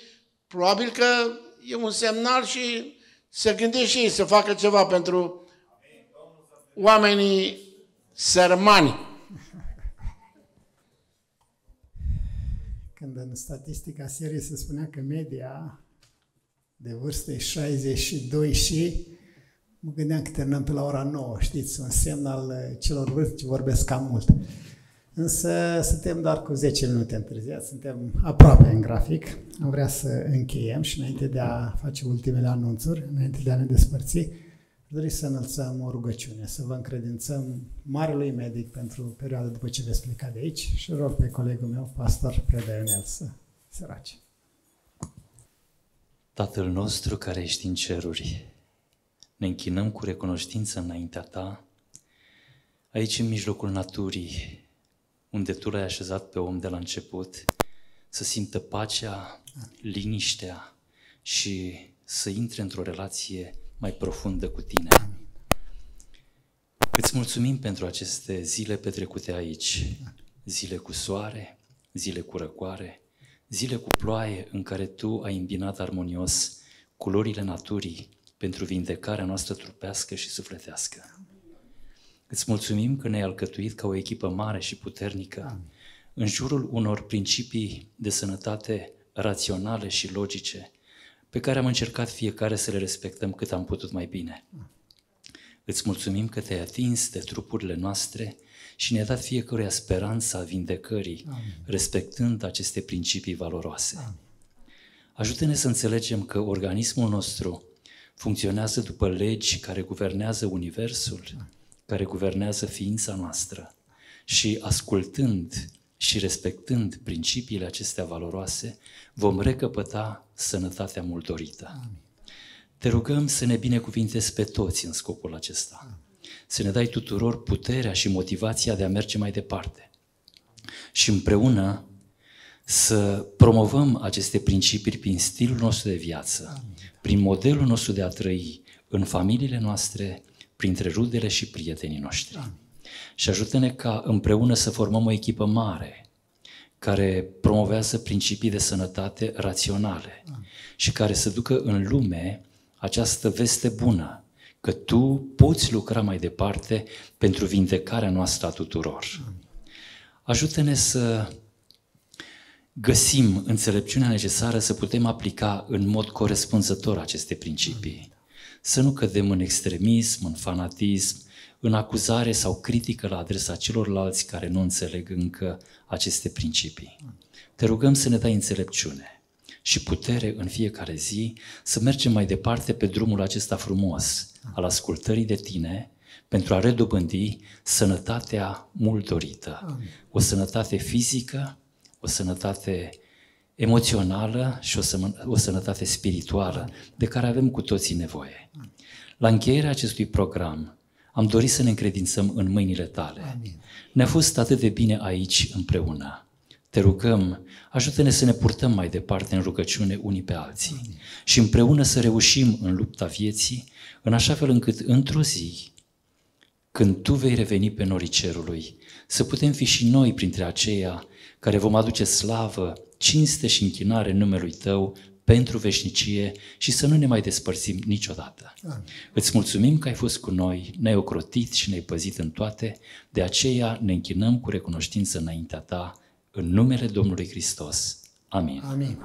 probabil că e un semnal și se gândește și ei să facă ceva pentru oamenii sărmani. Când în statistica serii se spunea că media de vârstă e 62 și mă gândeam că terminăm pe la ora 9, știți, un semn al celor vârstici, vorbesc cam mult. Însă suntem doar cu 10 minute întârziați, suntem aproape în grafic. Am vrea să încheiem și înainte de a face ultimele anunțuri, înainte de a ne despărți, dorim să înălțăm o rugăciune, să vă încredințăm marelui medic pentru perioada după ce veți pleca de aici și rog pe colegul meu, pastor Predaionel, să se roage. Tatăl nostru care ești în ceruri, ne închinăm cu recunoștință înaintea ta, aici în mijlocul naturii, unde tu l-ai așezat pe om de la început, să simtă pacea, liniștea și să intre într-o relație mai profundă cu tine. Îți mulțumim pentru aceste zile petrecute aici, zile cu soare, zile cu răcoare, zile cu ploaie în care tu ai îmbinat armonios culorile naturii pentru vindecarea noastră trupească și sufletească. Îți mulțumim că ne-ai alcătuit ca o echipă mare și puternică în jurul unor principii de sănătate raționale și logice pe care am încercat fiecare să le respectăm cât am putut mai bine. Îți mulțumim că te-ai atins de trupurile noastre și ne-ai dat fiecăruia speranța vindecării, respectând aceste principii valoroase. Ajută-ne să înțelegem că organismul nostru funcționează după legi care guvernează universul, care guvernează ființa noastră și ascultând și respectând principiile acestea valoroase, vom recăpăta sănătatea mult dorită. Amin. Te rugăm să ne binecuvintezi pe toți în scopul acesta, amin, să ne dai tuturor puterea și motivația de a merge mai departe și împreună să promovăm aceste principii prin stilul nostru de viață, amin, prin modelul nostru de a trăi în familiile noastre, printre rudele și prietenii noștri. Amin. Și ajută-ne ca împreună să formăm o echipă mare care promovează principii de sănătate raționale, amin, și care să ducă în lume această veste bună, că tu poți lucra mai departe pentru vindecarea noastră a tuturor. Amin. Ajută-ne să găsim înțelepciunea necesară să putem aplica în mod corespunzător aceste principii. Amin. Să nu cădem în extremism, în fanatism, în acuzare sau critică la adresa celorlalți care nu înțeleg încă aceste principii. Te rugăm să ne dai înțelepciune și putere în fiecare zi să mergem mai departe pe drumul acesta frumos al ascultării de tine pentru a redobândi sănătatea mult dorită. O sănătate fizică, o sănătate emoțională și o sănătate spirituală de care avem cu toții nevoie. La încheierea acestui program am dorit să ne încredințăm în mâinile tale. Amin. Ne-a fost atât de bine aici împreună. Te rugăm, ajută-ne să ne purtăm mai departe în rugăciune unii pe alții. Amin. Și împreună să reușim în lupta vieții, în așa fel încât într-o zi, când Tu vei reveni pe norii cerului, să putem fi și noi printre aceia care vom aduce slavă, cinste și închinare în numelui Tău pentru veșnicie și să nu ne mai despărțim niciodată. Amin. Îți mulțumim că ai fost cu noi, ne-ai ocrotit și ne-ai păzit în toate, de aceea ne închinăm cu recunoștință înaintea Ta, în numele Domnului Hristos. Amin. Amin.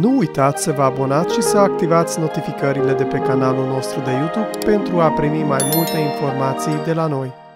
Nu uitați să vă abonați și să activați notificările de pe canalul nostru de YouTube pentru a primi mai multe informații de la noi.